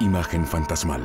imagen fantasmal.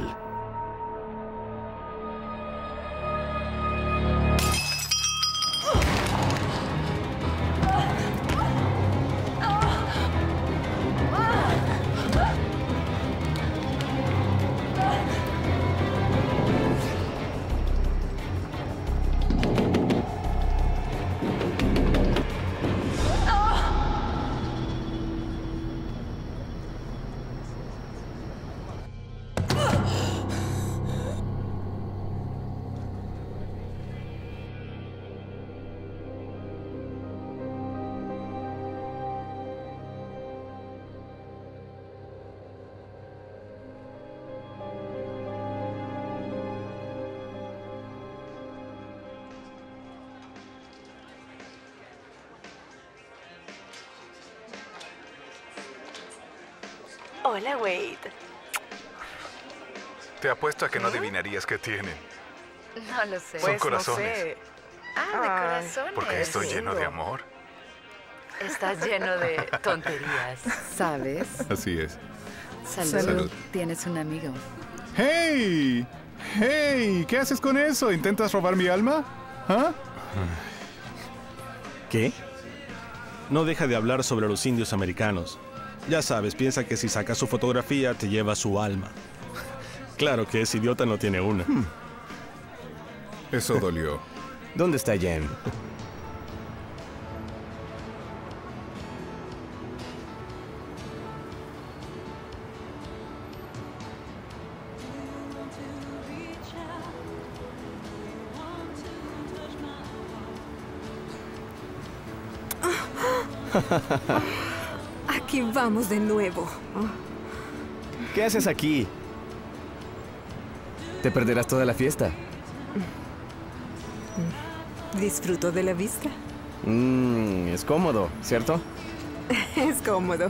Hola, Wade. Te apuesto a que no adivinarías qué tienen. No lo sé. Son corazones. No sé. Ah, de corazones. Porque estoy lleno de amor. Estás lleno de tonterías. ¿Sabes? Así es. Salud. Tienes un amigo. ¡Hey! ¡Hey! ¿Qué haces con eso? ¿Intentas robar mi alma? ¿Ah? ¿Qué? No deja de hablar sobre los indios americanos. Ya sabes, piensa que si sacas su fotografía, te lleva su alma. Claro que ese idiota no tiene una. Eso dolió. ¿Dónde está Jen? Y vamos de nuevo. ¿Qué haces aquí? Te perderás toda la fiesta. Disfruto de la vista. Es cómodo, ¿cierto? Es cómodo.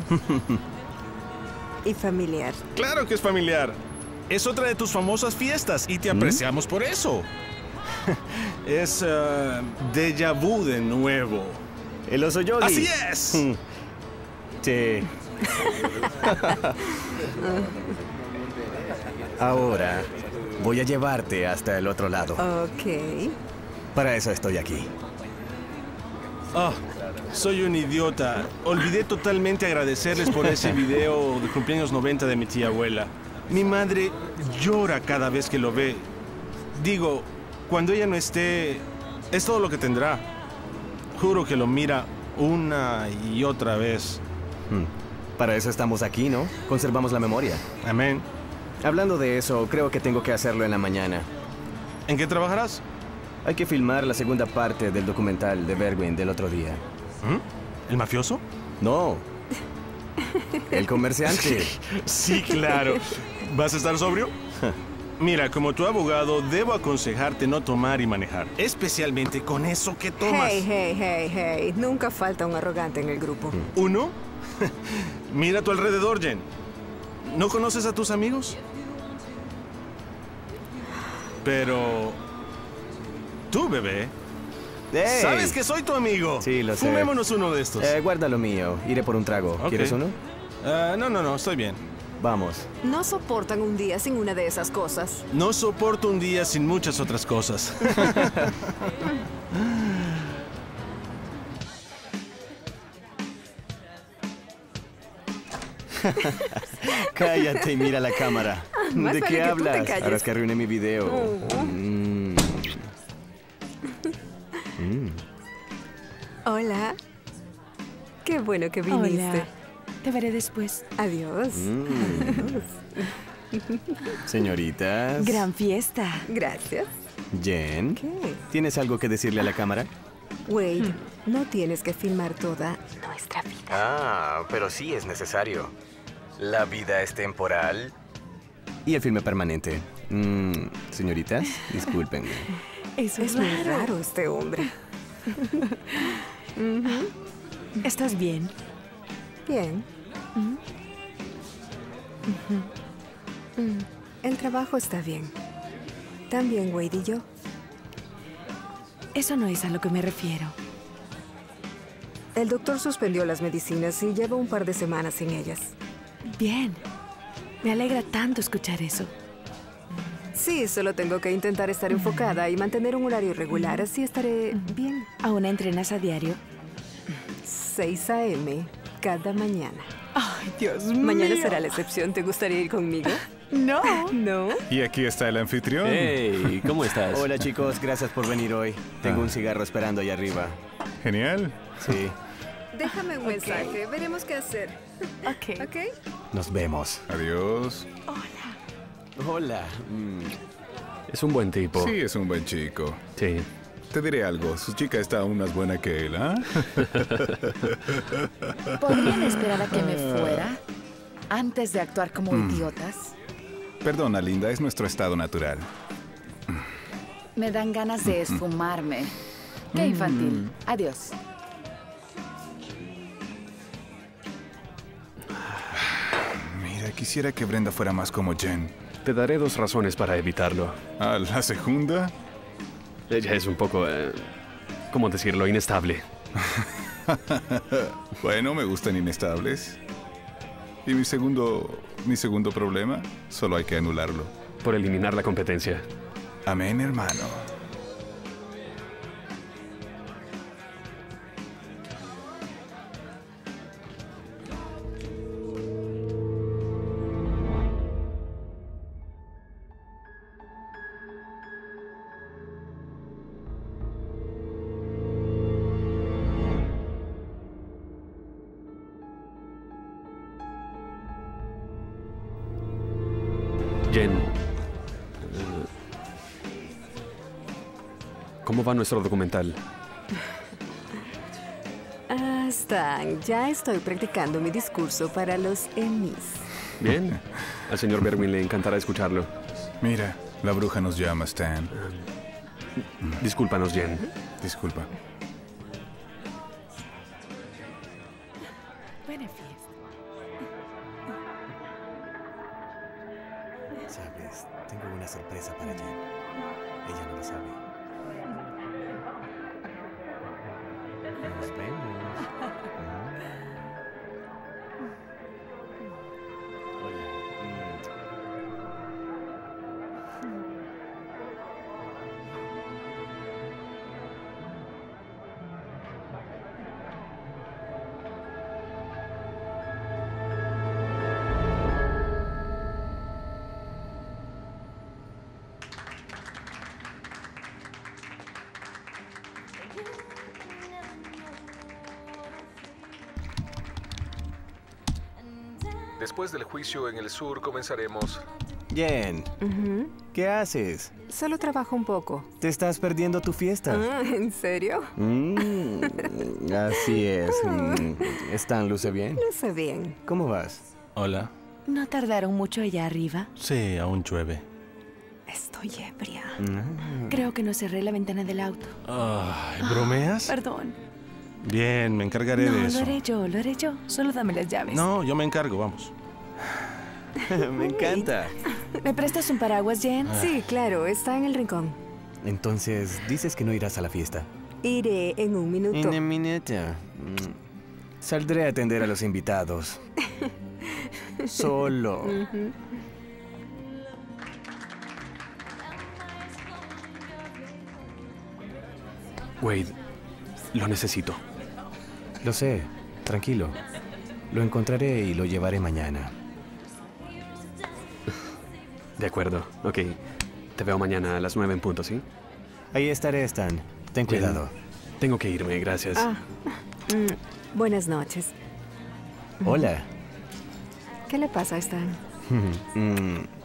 Y familiar. ¡Claro que es familiar! Es otra de tus famosas fiestas y te apreciamos por eso. Es déjà vu de nuevo. El oso Yogi. ¡Así es! Ahora voy a llevarte hasta el otro lado. Ok. Para eso estoy aquí. Oh, soy un idiota. Olvidé totalmente agradecerles por ese video de cumpleaños 90 de mi tía abuela. Mi madre llora cada vez que lo ve. Digo, cuando ella no esté, es todo lo que tendrá. Juro que lo mira una y otra vez. Para eso estamos aquí, ¿no? Conservamos la memoria. Amén. Hablando de eso, creo que tengo que hacerlo en la mañana. ¿En qué trabajarás? Hay que filmar la segunda parte del documental de Berwin del otro día. ¿El mafioso? No. El comerciante. Sí, claro. ¿Vas a estar sobrio? Mira, como tu abogado, debo aconsejarte no tomar y manejar. Especialmente con eso que tomas. Hey. Nunca falta un arrogante en el grupo. ¿Uno? Mira a tu alrededor, Jen. ¿No conoces a tus amigos? Pero... tú, bebé. Hey. ¿Sabes que soy tu amigo? Sí, lo sé. Fumémonos uno de estos. Guarda lo mío. Iré por un trago. Okay. ¿Quieres uno? No. Estoy bien. Vamos. No soportan un día sin una de esas cosas. No soporto un día sin muchas otras cosas. Cállate y mira la cámara. ¿De qué hablas? Ahora es que arruiné mi video. Hola. Qué bueno que viniste. Hola. Te veré después. Adiós. Señoritas. Gran fiesta. Gracias. Jen, ¿tienes algo que decirle a la cámara? Wade, no tienes que filmar toda nuestra vida. Ah, pero sí es necesario. La vida es temporal. Y el filme permanente. Señoritas, discúlpenme. Eso es muy raro este hombre. ¿Estás bien? Bien. El trabajo está bien. También Wade y yo. Eso no es a lo que me refiero. El doctor suspendió las medicinas y lleva un par de semanas sin ellas. Bien. Me alegra tanto escuchar eso. Sí, solo tengo que intentar estar enfocada y mantener un horario regular, así estaré bien. ¿Aún entrenas a diario? 6 a.m. cada mañana. ¡Ay, Dios mío! Mañana será la excepción. ¿Te gustaría ir conmigo? No. ¿No? Y aquí está el anfitrión. ¡Hey! ¿Cómo estás? Hola, chicos. Gracias por venir hoy. Tengo un cigarro esperando allá arriba. Genial. Sí. Déjame un mensaje. Veremos qué hacer. Ok. ¿Ok? Nos vemos. Adiós. Hola. Hola. Es un buen tipo. Sí, es un buen chico. Sí. Te diré algo. Su chica está aún más buena que él, ¿ah? ¿Eh? ¿Podrían esperar a que me fuera antes de actuar como idiotas? Perdona, Linda. Es nuestro estado natural. Me dan ganas de esfumarme. Qué infantil. Adiós. Mira, quisiera que Brenda fuera más como Jen. Te daré 2 razones para evitarlo. ¿Ah, la segunda? Ella es un poco, ¿cómo decirlo? Inestable. Bueno, me gustan inestables. Y mi segundo problema, solo hay que anularlo. Por eliminar la competencia. Amén, hermano. ¿Cómo va nuestro documental? Stan, ya estoy practicando mi discurso para los Emmys. Bien. Al señor Berwin le encantará escucharlo. Mira, la bruja nos llama, Stan. Discúlpanos, Jen. Disculpa. Buena fiesta. Sabes, tengo una sorpresa para Jen. Ella no lo sabe. Después del juicio en el sur comenzaremos. Jen, ¿qué haces? Solo trabajo un poco. Te estás perdiendo tu fiesta. ¿En serio? Así es. Stan, ¿luce bien? Luce bien. ¿Cómo vas? Hola. ¿No tardaron mucho allá arriba? Sí, aún llueve. Estoy ebria. Creo que no cerré la ventana del auto. Ay, ¿bromeas? Perdón. Bien, me encargaré de eso. No, lo haré yo. Solo dame las llaves. No, yo me encargo, vamos. Me encanta. ¿Me prestas un paraguas, Jen? Sí, claro, está en el rincón. Entonces, dices que no irás a la fiesta. Iré en un minuto. En un minuto. Saldré a atender a los invitados. Solo. Wade, lo necesito. Lo sé, tranquilo. Lo encontraré y lo llevaré mañana. De acuerdo, ok. Te veo mañana a las 9 en punto, ¿sí? Ahí estaré, Stan. Ten cuidado. Tengo que irme, gracias. Buenas noches. Hola. ¿Qué le pasa a Stan?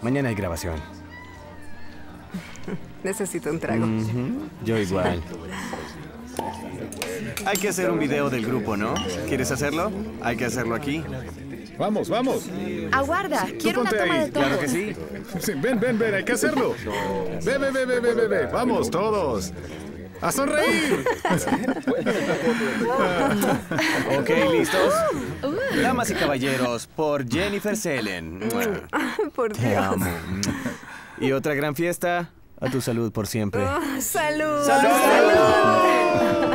Mañana hay grabación. Necesito un trago. Yo igual. Hay que hacer un video del grupo, ¿no? ¿Quieres hacerlo? Hay que hacerlo aquí. Vamos, vamos. Aguarda, quiero una toma de todo. Claro que sí. Ven, hay que hacerlo. Ve. Vamos, todos. ¡A sonreír! Ok, ¿listos? Damas y caballeros, por Jennifer Sellen. Por Dios. Te amo. Y otra gran fiesta. A tu salud por siempre. ¡Salud! ¡Salud! ¡Salud!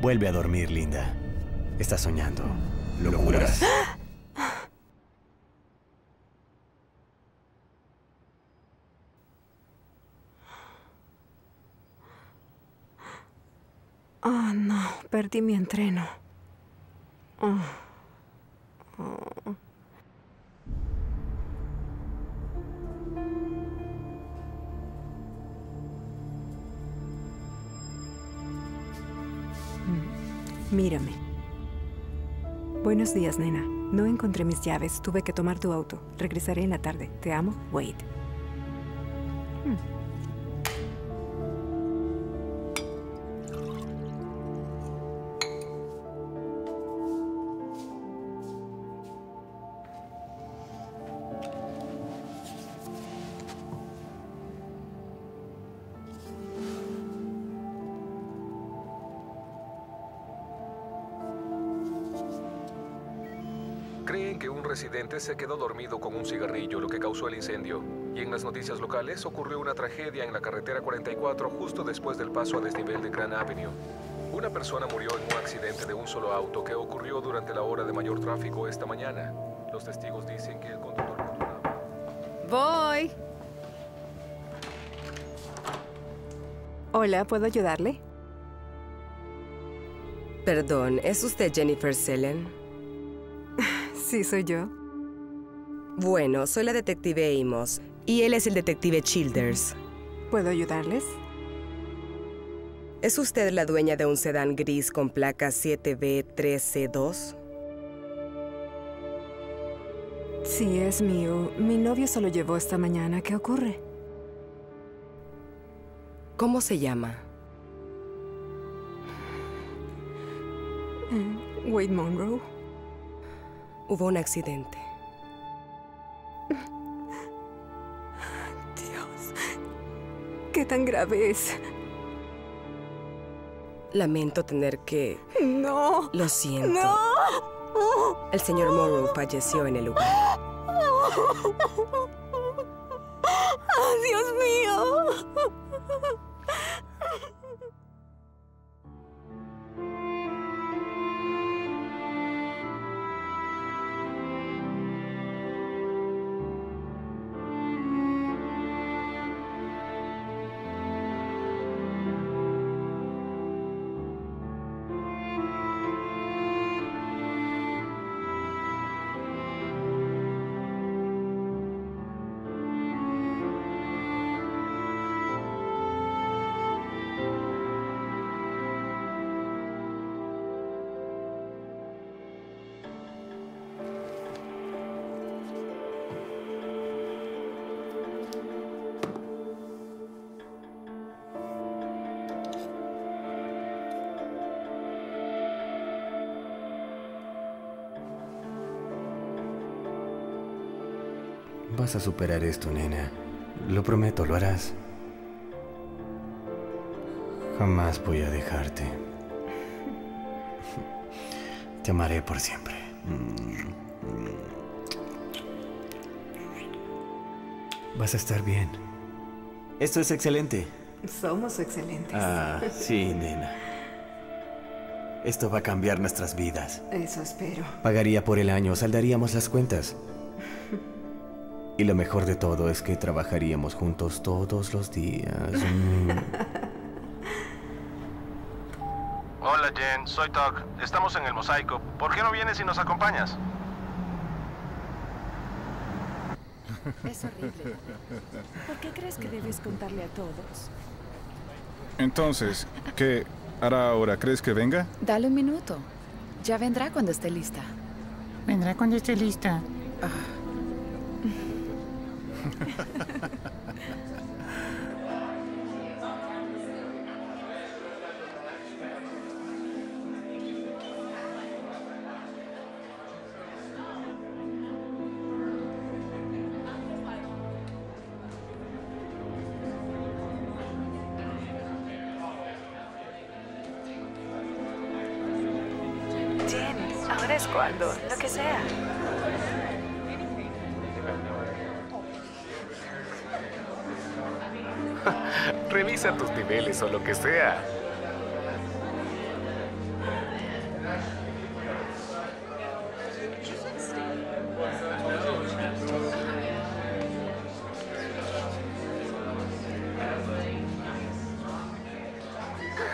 Vuelve a dormir, Linda. Estás soñando. Locuras. Oh, no. Perdí mi entreno. Oh. Oh. Mírame. Buenos días, nena. No encontré mis llaves. Tuve que tomar tu auto. Regresaré en la tarde. Te amo, Wade. Se quedó dormido con un cigarrillo, lo que causó el incendio. Y en las noticias locales ocurrió una tragedia en la carretera 44 justo después del paso a desnivel de Grand Avenue. Una persona murió en un accidente de un solo auto que ocurrió durante la hora de mayor tráfico esta mañana. Los testigos dicen que el conductor... Voy. Hola, ¿puedo ayudarle? Perdón, ¿es usted Jennifer Sellen? Sí, soy yo. Bueno, soy la detective Amos, y él es el detective Childers. ¿Puedo ayudarles? ¿Es usted la dueña de un sedán gris con placa 7B3C2? Sí, es mío. Mi novio se lo llevó esta mañana. ¿Qué ocurre? ¿Cómo se llama? Wade Monroe. Hubo un accidente. ¿Qué tan grave es? Lamento tener que... ¡No! Lo siento. ¡No! El señor Monroe falleció en el lugar. ¡Oh, Dios mío! Vas a superar esto, nena. Lo prometo, lo harás. Jamás voy a dejarte. Te amaré por siempre. Vas a estar bien. Esto es excelente. Somos excelentes. Ah, sí, nena. Esto va a cambiar nuestras vidas. Eso espero. Pagaría por el año, saldaríamos las cuentas. Y lo mejor de todo es que trabajaríamos juntos todos los días. Hola, Jen. Soy Tuck. Estamos en el mosaico. ¿Por qué no vienes y nos acompañas? Es horrible. ¿Por qué crees que debes contarle a todos? Entonces, ¿qué hará ahora? ¿Crees que venga? Dale un minuto. Ya vendrá cuando esté lista. Vendrá cuando esté lista. Jen, ahora es cuando, lo que sea. Revisa tus niveles o lo que sea.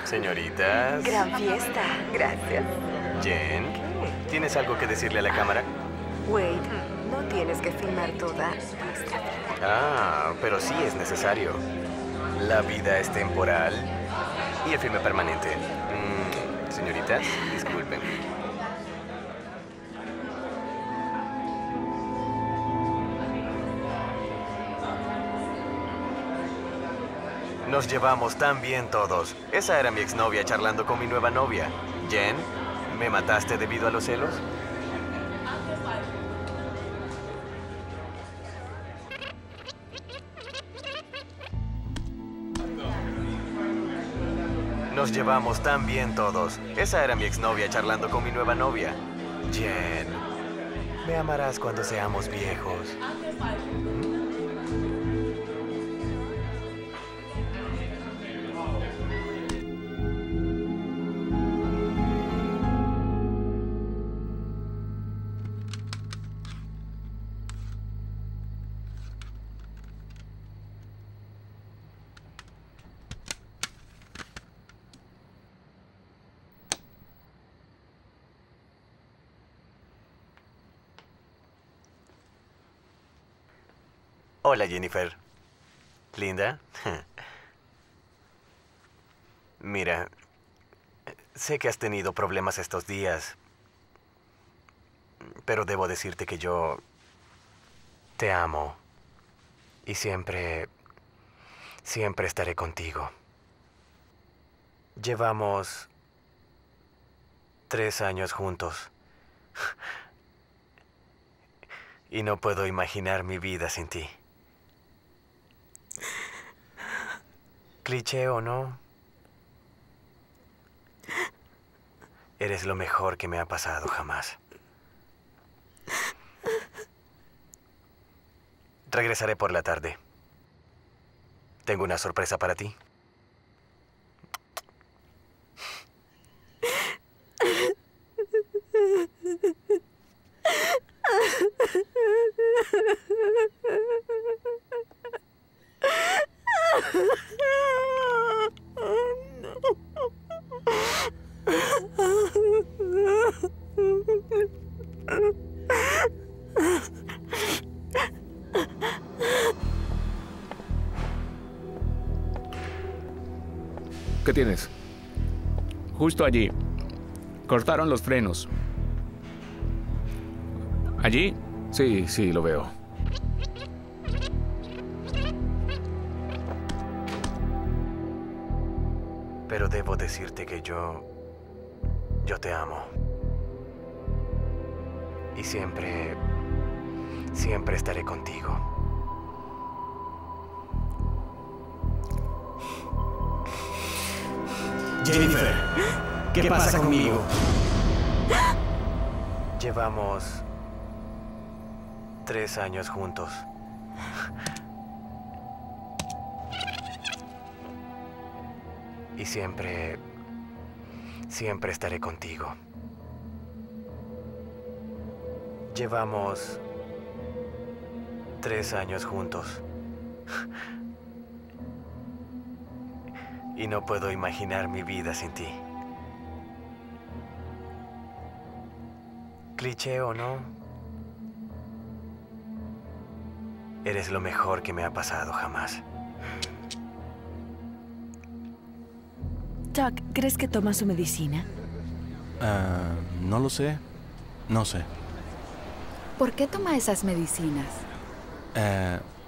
Señoritas. Gran fiesta. Gracias. Jen, ¿tienes algo que decirle a la cámara? Wade, no tienes que filmar toda nuestra vida. Ah, pero sí es necesario. La vida es temporal y el filme permanente. Señoritas, disculpen. Nos llevamos tan bien todos. Esa era mi exnovia charlando con mi nueva novia. Jen, ¿me mataste debido a los celos? Nos llevamos tan bien todos. Esa era mi exnovia charlando con mi nueva novia. Jen, ¿me amarás cuando seamos viejos? Hola, Jennifer. ¿Linda? Mira, sé que has tenido problemas estos días, pero debo decirte que yo te amo y siempre estaré contigo. Llevamos 3 años juntos y no puedo imaginar mi vida sin ti. ¿Cliché o no? Eres lo mejor que me ha pasado jamás. Regresaré por la tarde. Tengo una sorpresa para ti. ¿Qué tienes? Justo allí. Cortaron los frenos. ¿Allí? Sí, sí, lo veo. Pero debo decirte que yo te amo. Y siempre estaré contigo. Jennifer, ¿qué pasa conmigo? Llevamos 3 años juntos. Y siempre estaré contigo. Llevamos 3 años juntos. Y no puedo imaginar mi vida sin ti. ¿Cliché o no? Eres lo mejor que me ha pasado jamás. Chuck, ¿crees que toma su medicina? No lo sé. No sé. ¿Por qué toma esas medicinas?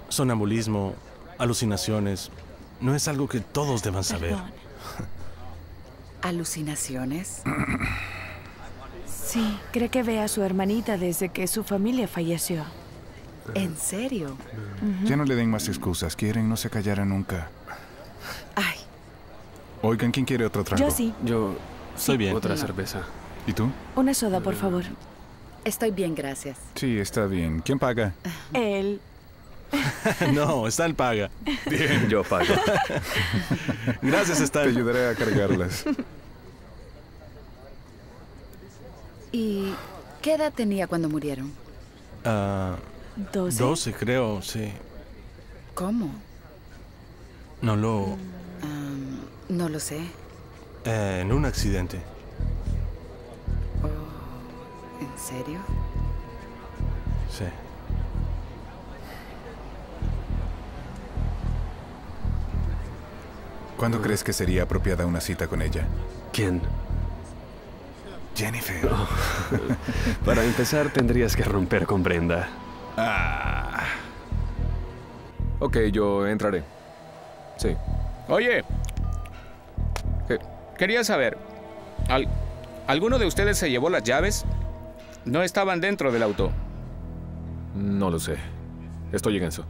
Sonambulismo, alucinaciones... No es algo que todos deban saber. ¿Alucinaciones? Sí, cree que ve a su hermanita desde que su familia falleció. ¿En serio? Ya no le den más excusas. Quieren no se callara nunca. Ay. Oigan, ¿quién quiere otro trago? Yo sí. Yo soy bien. Otra cerveza. ¿Y tú? Una soda, por favor. Estoy bien, gracias. Sí, está bien. ¿Quién paga? Él. No, Stan paga. Bien, yo pago. Gracias, Stan. Te ayudaré a cargarlas. ¿Y qué edad tenía cuando murieron? 12. 12, creo, sí. ¿Cómo? No lo... no lo sé. En un accidente. Oh, ¿en serio? Sí. ¿Cuándo crees que sería apropiada una cita con ella? ¿Quién? Jennifer. Oh. Para empezar, tendrías que romper con Brenda. Ah. Ok, yo entraré. Sí. Oye. Quería saber, ¿alguno de ustedes se llevó las llaves? No estaban dentro del auto. No lo sé. Estoy en eso.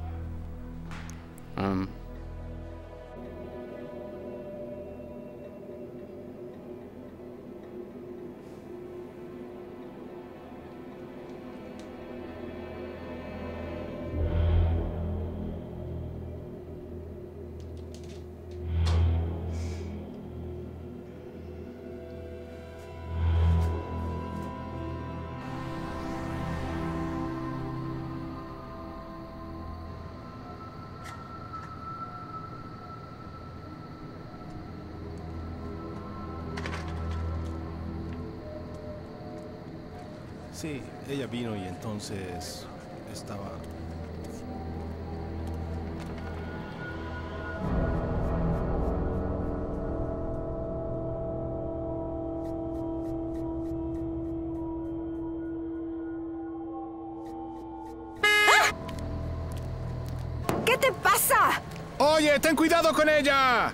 Sí, ella vino y entonces estaba... ¡Ah! ¿Qué te pasa? Oye, ten cuidado con ella.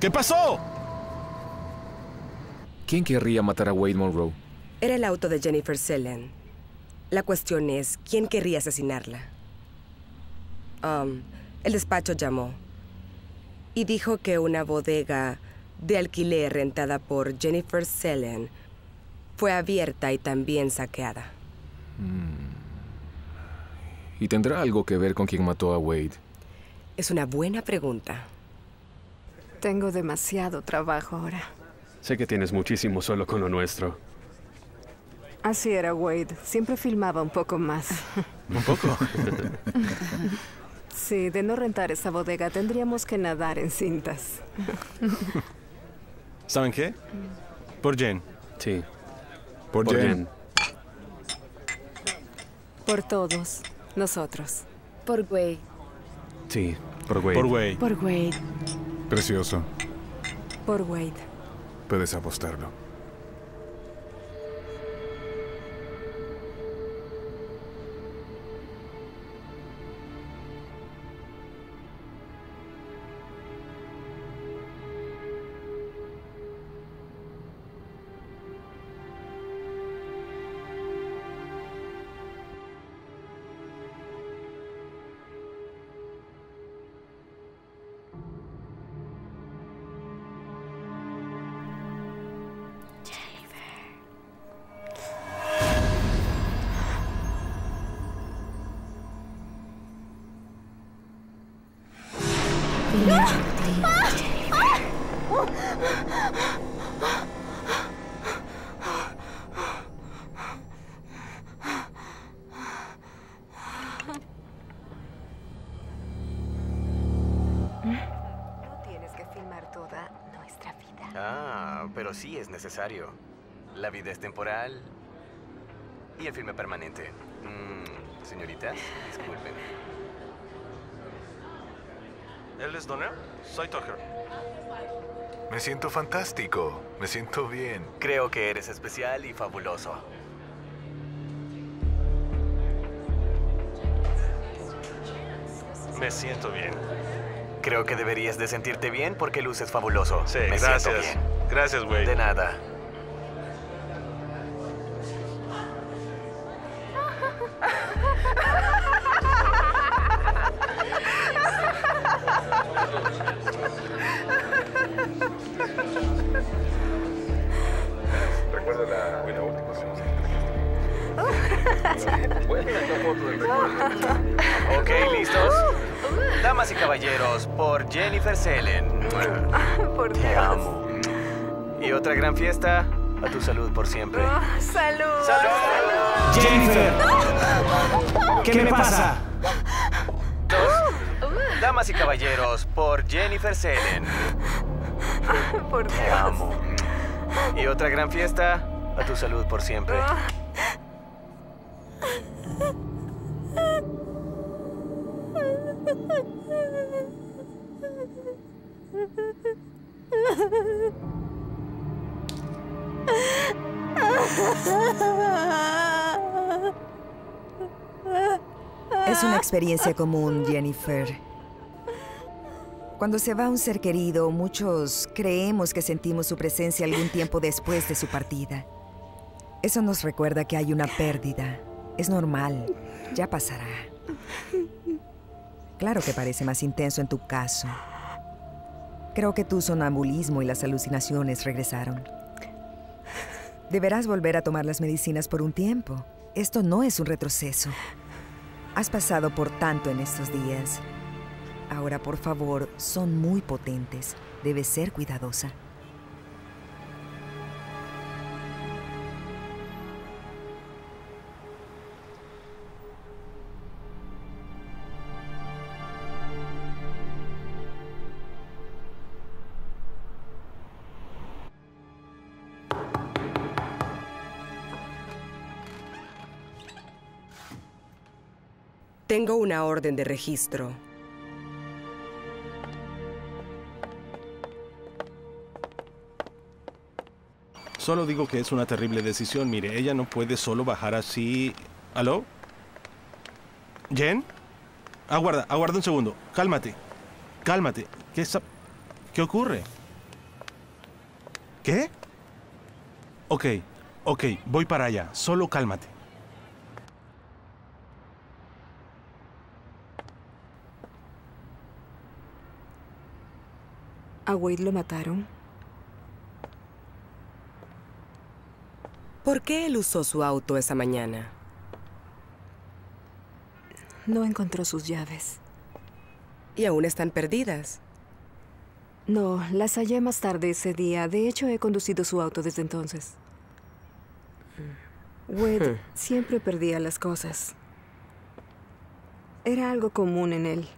¿Qué pasó? ¿Quién querría matar a Wade Monroe? Era el auto de Jennifer Sellen. La cuestión es, ¿quién querría asesinarla? El despacho llamó y dijo que una bodega de alquiler rentada por Jennifer Sellen fue abierta y también saqueada. ¿Y tendrá algo que ver con quién mató a Wade? Es una buena pregunta. Tengo demasiado trabajo ahora. Sé que tienes muchísimo solo con lo nuestro. Así era Wade. Siempre filmaba un poco más. ¿Un poco? Sí, de no rentar esa bodega tendríamos que nadar en cintas. ¿Saben qué? Por Jen. Sí. Por Jen. Por todos. Nosotros. Por Wade. Sí, por Wade. Por Wade. Por Wade. Precioso. Por Wade. Puedes apostarlo. Pero sí es necesario. La vida es temporal y el filme permanente. Señoritas, disculpen. Él es Donnell, soy Tucker. Me siento fantástico, me siento bien. Creo que eres especial y fabuloso. Me siento bien. Creo que deberías de sentirte bien porque luces fabuloso. Sí, gracias. Gracias, güey. De nada. Recuerda la última vez. Bueno, la foto del recuerdo. Ok, ¿listos? Damas y caballeros, por Jennifer Sellen. Por Dios. Te amo. Y otra gran fiesta. A tu salud por siempre. Oh, ¡salud! ¡Salud! ¡Jennifer! No. ¿Qué me pasa? Dos. Damas y caballeros, por Jennifer Sellen. Por Dios. Te amo. Y otra gran fiesta. A tu salud por siempre. Es una experiencia común, Jennifer. Cuando se va un ser querido, muchos creemos que sentimos su presencia algún tiempo después de su partida. Eso nos recuerda que hay una pérdida. Es normal, ya pasará. Claro que parece más intenso en tu caso. Creo que tu sonambulismo y las alucinaciones regresaron. Deberás volver a tomar las medicinas por un tiempo. Esto no es un retroceso. Has pasado por tanto en estos días. Ahora, por favor, son muy potentes. Debes ser cuidadosa. Tengo una orden de registro. Solo digo que es una terrible decisión. Mire, ella no puede solo bajar así... ¿Aló? ¿Jen? Aguarda un segundo. Cálmate. ¿Qué ocurre? ¿Qué? Ok, voy para allá. Solo cálmate. ¿A Wade lo mataron? ¿Por qué él usó su auto esa mañana? No encontró sus llaves. ¿Y aún están perdidas? No, las hallé más tarde ese día. De hecho, he conducido su auto desde entonces. Wade siempre perdía las cosas. Era algo común en él.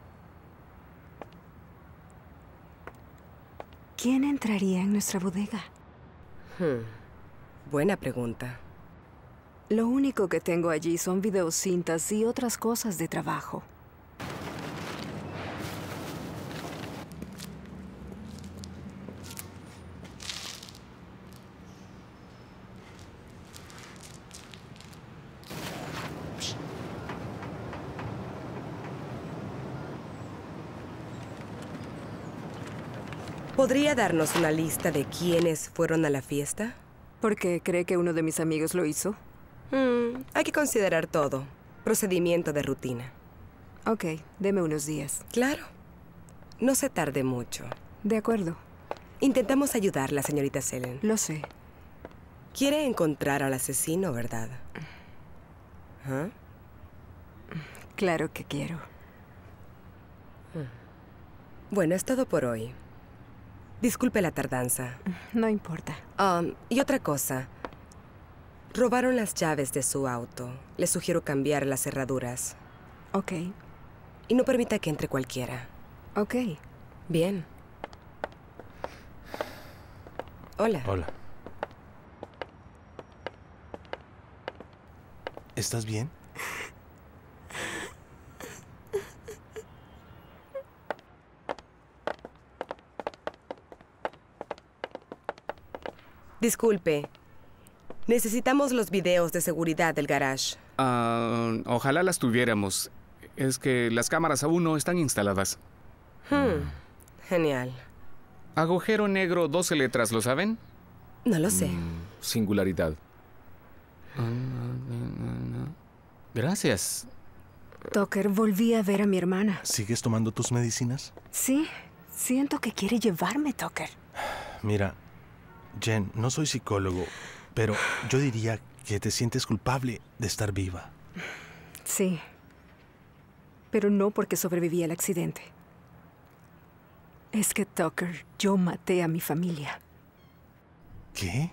¿Quién entraría en nuestra bodega? Buena pregunta. Lo único que tengo allí son videocintas y otras cosas de trabajo. ¿Podría darnos una lista de quiénes fueron a la fiesta? ¿Por qué? ¿Cree que uno de mis amigos lo hizo? Hay que considerar todo. Procedimiento de rutina. Ok, deme unos días. Claro. No se tarde mucho. De acuerdo. Intentamos ayudarla, señorita Sellen. Lo sé. Quiere encontrar al asesino, ¿verdad? Claro que quiero. Bueno, es todo por hoy. Disculpe la tardanza. No importa. Y otra cosa. Robaron las llaves de su auto. Le sugiero cambiar las cerraduras. Ok. Y no permita que entre cualquiera. Ok. Bien. Hola. Hola. ¿Estás bien? Disculpe. Necesitamos los videos de seguridad del garage. Ojalá las tuviéramos. Es que las cámaras aún no están instaladas. Genial. Agujero negro, 12 letras, ¿lo saben? No lo sé. Singularidad. Gracias. Tucker, volví a ver a mi hermana. ¿Sigues tomando tus medicinas? Sí. Siento que quiere llevarme, Tucker. Mira, Jen, no soy psicólogo, pero yo diría que te sientes culpable de estar viva. Sí, pero no porque sobreviví al accidente. Es que, Tucker, yo maté a mi familia. ¿Qué?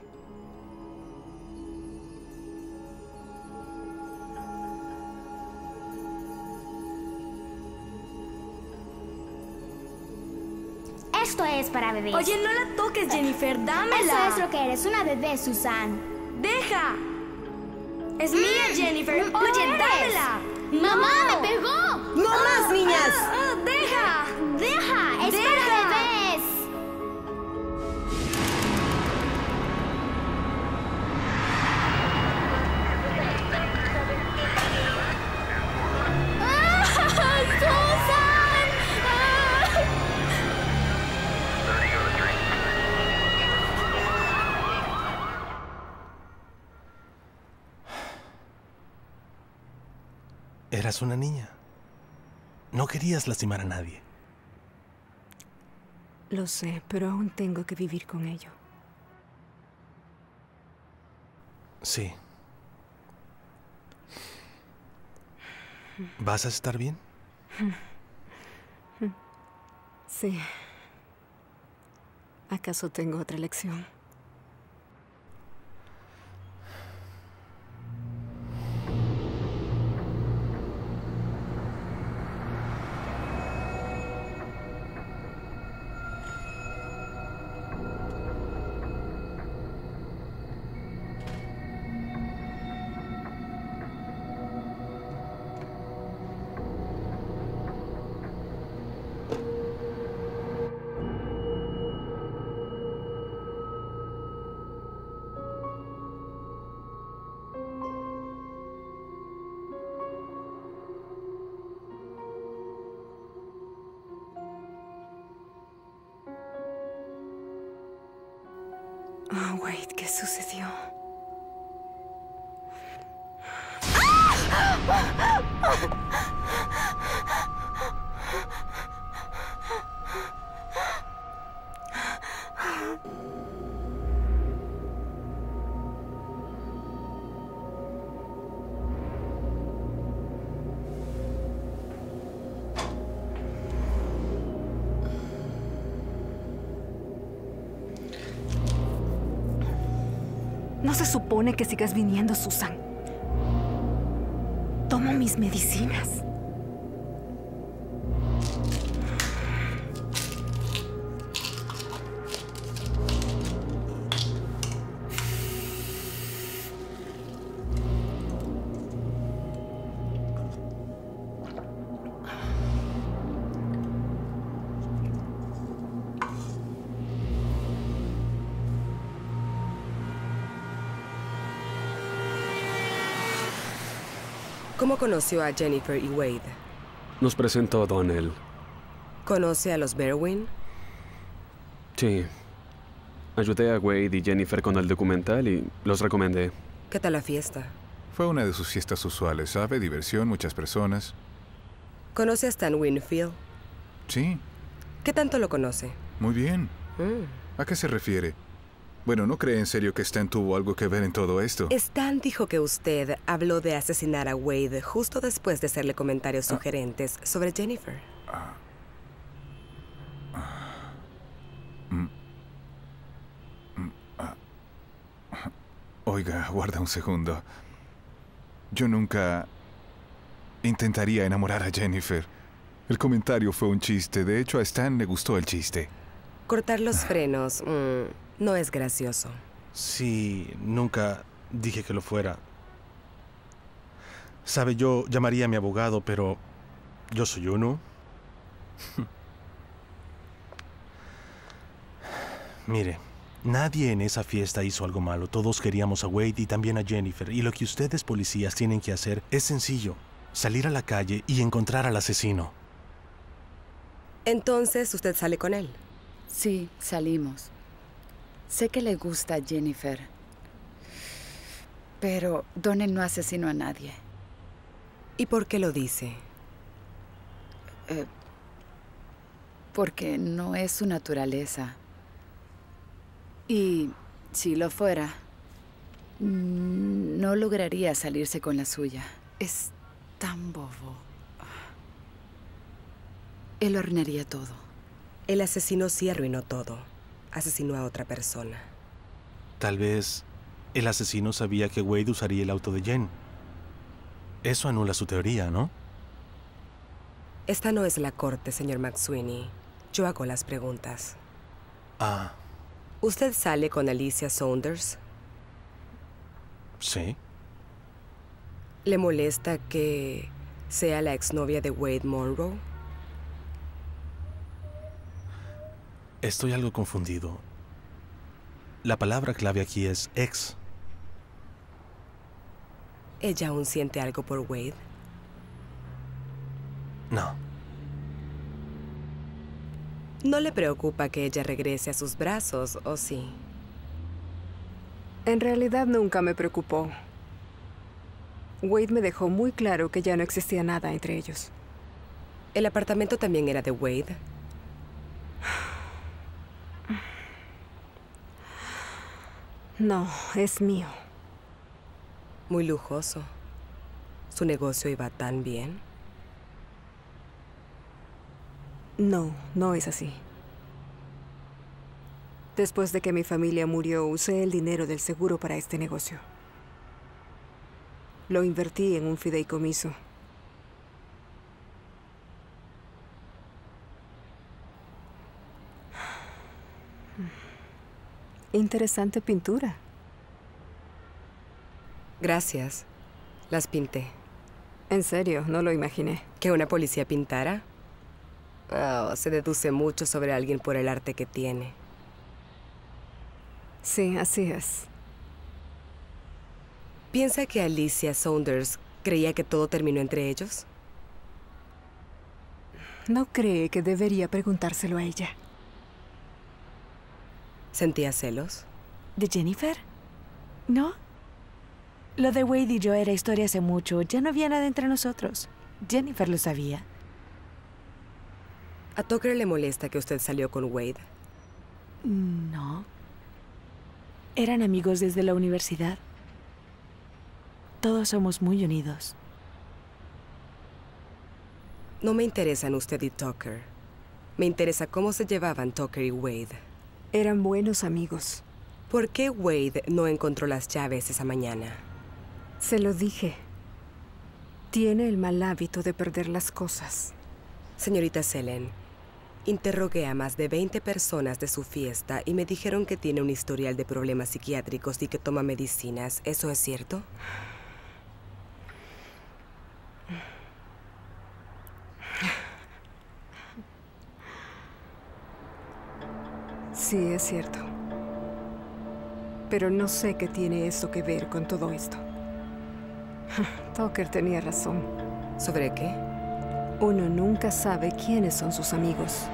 Esto es para bebés. Oye, no la toques, Jennifer. Dámela. Eso es lo que eres, una bebé, Susan. ¡Deja! Es mía, Jennifer. Oye, dámela. ¡Mamá, me pegó! ¡No más, niñas! ¡Deja! ¡Deja! ¡Es para bebés! Eras una niña. No querías lastimar a nadie. Lo sé, pero aún tengo que vivir con ello. Sí. ¿Vas a estar bien? Sí. ¿Acaso tengo otra elección? Oh, Wade, ¿qué sucedió? No se supone que sigas viniendo, Susan. Tomo mis medicinas. ¿Cómo conoció a Jennifer y Wade? Nos presentó a Donnell. ¿Conoce a los Berwin? Sí. Ayudé a Wade y Jennifer con el documental y los recomendé. ¿Qué tal la fiesta? Fue una de sus fiestas usuales, ¿sabe? Diversión, muchas personas. ¿Conoce a Stan Winfield? Sí. ¿Qué tanto lo conoce? Muy bien. ¿A qué se refiere? Bueno, ¿no cree en serio que Stan tuvo algo que ver en todo esto? Stan dijo que usted habló de asesinar a Wade justo después de hacerle comentarios sugerentes sobre Jennifer. Oiga, guarda un segundo. Yo nunca intentaría enamorar a Jennifer. El comentario fue un chiste. De hecho, a Stan le gustó el chiste. Cortar los frenos... no es gracioso. Sí, nunca dije que lo fuera. Sabe, yo llamaría a mi abogado, pero yo soy uno. Mire, nadie en esa fiesta hizo algo malo. Todos queríamos a Wade y también a Jennifer. Y lo que ustedes policías tienen que hacer es sencillo. Salir a la calle y encontrar al asesino. Entonces, ¿usted sale con él? Sí, salimos. Sé que le gusta a Jennifer, pero Donnell no asesinó a nadie. ¿Y por qué lo dice? porque no es su naturaleza. Y si lo fuera, no lograría salirse con la suya. Es tan bobo. Él arruinaría todo. El asesino sí arruinó todo. Asesinó a otra persona. Tal vez el asesino sabía que Wade usaría el auto de Jen. Eso anula su teoría, ¿no? Esta no es la corte, señor McSweeney. Yo hago las preguntas. Ah. ¿Usted sale con Alicia Saunders? Sí. ¿Le molesta que sea la exnovia de Wade Monroe? Estoy algo confundido. La palabra clave aquí es ex. ¿Ella aún siente algo por Wade? No. ¿No le preocupa que ella regrese a sus brazos, o sí? En realidad nunca me preocupó. Wade me dejó muy claro que ya no existía nada entre ellos. ¿El apartamento también era de Wade? No, es mío. Muy lujoso. ¿Su negocio iba tan bien? No, no es así. Después de que mi familia murió, usé el dinero del seguro para este negocio. Lo invertí en un fideicomiso. Interesante pintura. Gracias. Las pinté. En serio, no lo imaginé. ¿Que una policía pintara? Oh, se deduce mucho sobre alguien por el arte que tiene. Sí, así es. ¿Piensa que Alicia Saunders creía que todo terminó entre ellos? No cree que debería preguntárselo a ella. ¿Sentía celos? ¿De Jennifer? ¿No? Lo de Wade y yo era historia hace mucho. Ya no había nada entre nosotros. Jennifer lo sabía. ¿A Tucker le molesta que usted salió con Wade? No. Eran amigos desde la universidad. Todos somos muy unidos. No me interesan usted y Tucker. Me interesa cómo se llevaban Tucker y Wade. Eran buenos amigos. ¿Por qué Wade no encontró las llaves esa mañana? Se lo dije. Tiene el mal hábito de perder las cosas. Señorita Sellen, interrogué a más de 20 personas de su fiesta y me dijeron que tiene un historial de problemas psiquiátricos y que toma medicinas. ¿Eso es cierto? Sí, es cierto. Pero no sé qué tiene eso que ver con todo esto. Tucker tenía razón. ¿Sobre qué? Uno nunca sabe quiénes son sus amigos.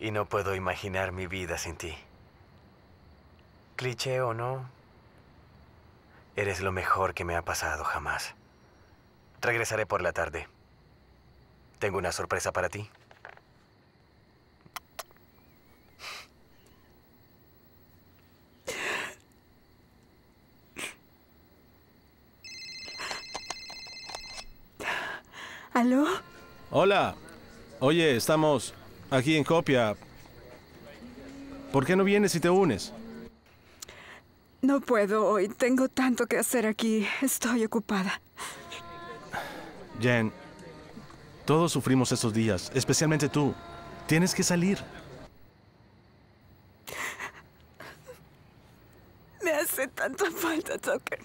Y no puedo imaginar mi vida sin ti. Cliché o no, eres lo mejor que me ha pasado jamás. Regresaré por la tarde. Tengo una sorpresa para ti. ¿Aló? Hola. Oye, estamos... aquí en Copia. ¿Por qué no vienes y te unes? No puedo hoy. Tengo tanto que hacer aquí. Estoy ocupada. Jen, todos sufrimos estos días, especialmente tú. Tienes que salir. Me hace tanta falta, Tucker.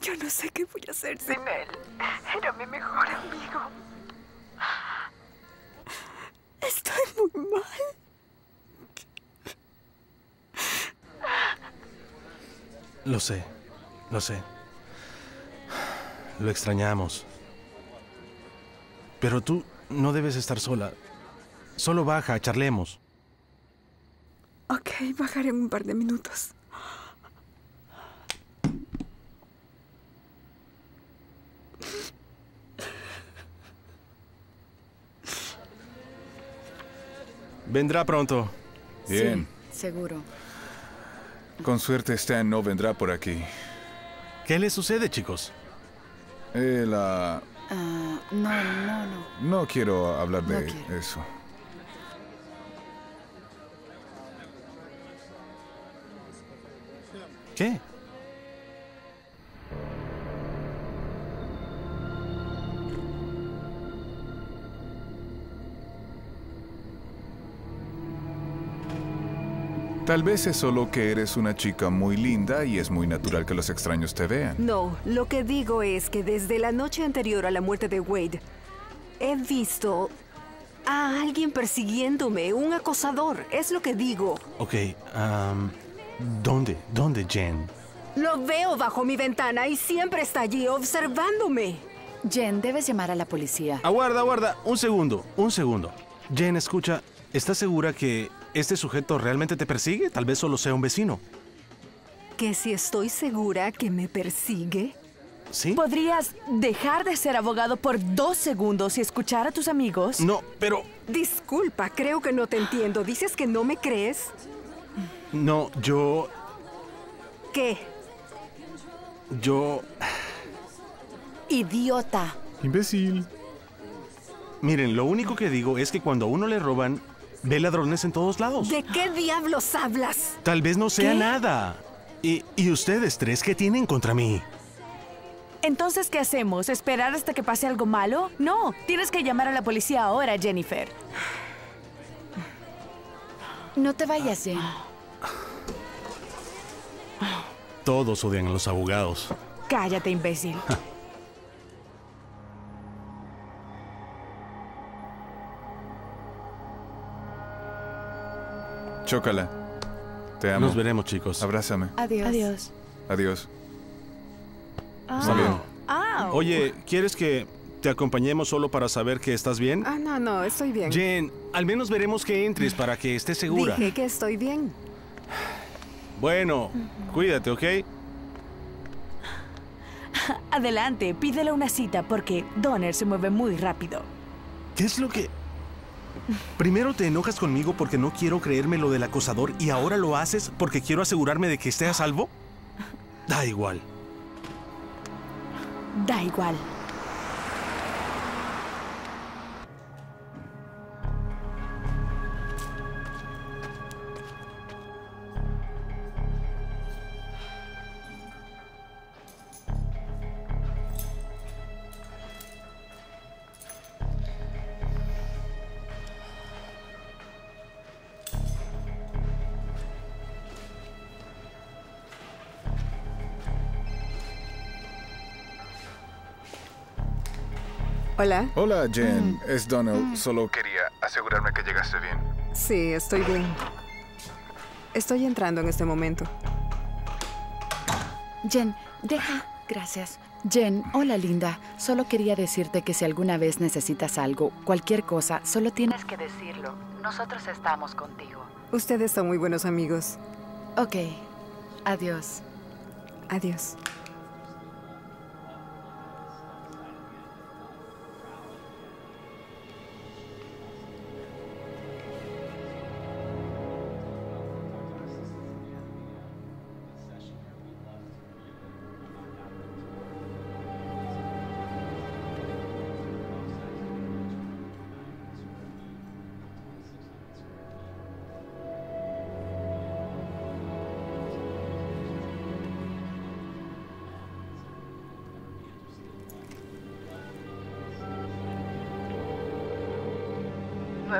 Yo no sé qué voy a hacer sin él. Era mi mejor amigo. Estoy muy mal. Lo sé, lo sé. Lo extrañamos. Pero tú no debes estar sola. Solo baja, charlemos. Ok, bajaré en un par de minutos. Vendrá pronto. Bien. Sí, seguro. Con suerte, Stan no vendrá por aquí. ¿Qué le sucede, chicos? No. No quiero hablar de eso. ¿Qué? Tal vez es solo que eres una chica muy linda y es muy natural que los extraños te vean. No, lo que digo es que desde la noche anterior a la muerte de Wade, he visto a alguien persiguiéndome, un acosador, es lo que digo. Ok, ¿dónde? ¿Dónde, Jen? Lo veo bajo mi ventana y siempre está allí observándome. Jen, debes llamar a la policía. Aguarda, aguarda, un segundo, un segundo. Jen, escucha, ¿estás segura que este sujeto realmente te persigue? Tal vez solo sea un vecino. ¿Que si estoy segura que me persigue? ¿Sí? ¿Podrías dejar de ser abogado por 2 segundos y escuchar a tus amigos? No, pero... Disculpa, creo que no te entiendo. ¿Dices que no me crees? No, yo... ¿Qué? Yo... Idiota. Imbécil. Miren, lo único que digo es que cuando a uno le roban... Ve ladrones en todos lados. ¿De qué diablos hablas? Tal vez no sea nada. ¿Y ustedes tres qué tienen contra mí? Entonces, ¿qué hacemos? ¿Esperar hasta que pase algo malo? No, tienes que llamar a la policía ahora, Jennifer. No te vayas, Jen. Todos odian a los abogados. Cállate, imbécil. Chócala. Te amo. Nos veremos, chicos. Abrázame. Adiós. Adiós. Adiós. Está bien. Oye, ¿quieres que te acompañemos solo para saber que estás bien? Ah, no, no, estoy bien. Jen, al menos veremos que entres para que estés segura. Dije que estoy bien. Bueno, cuídate, ¿ok? Adelante, pídele una cita porque Donner se mueve muy rápido. ¿Qué es lo que...? Primero te enojas conmigo porque no quiero creerme lo del acosador y ahora lo haces porque quiero asegurarme de que esté a salvo. Da igual. Da igual. Hola. Hola, Jen. Es Donnell. Solo quería asegurarme que llegaste bien. Sí, estoy bien. Estoy entrando en este momento. Jen, deja. Gracias. Jen, hola, linda. Solo quería decirte que si alguna vez necesitas algo, cualquier cosa, solo tienes que decirlo. Nosotros estamos contigo. Ustedes son muy buenos amigos. Ok. Adiós. Adiós.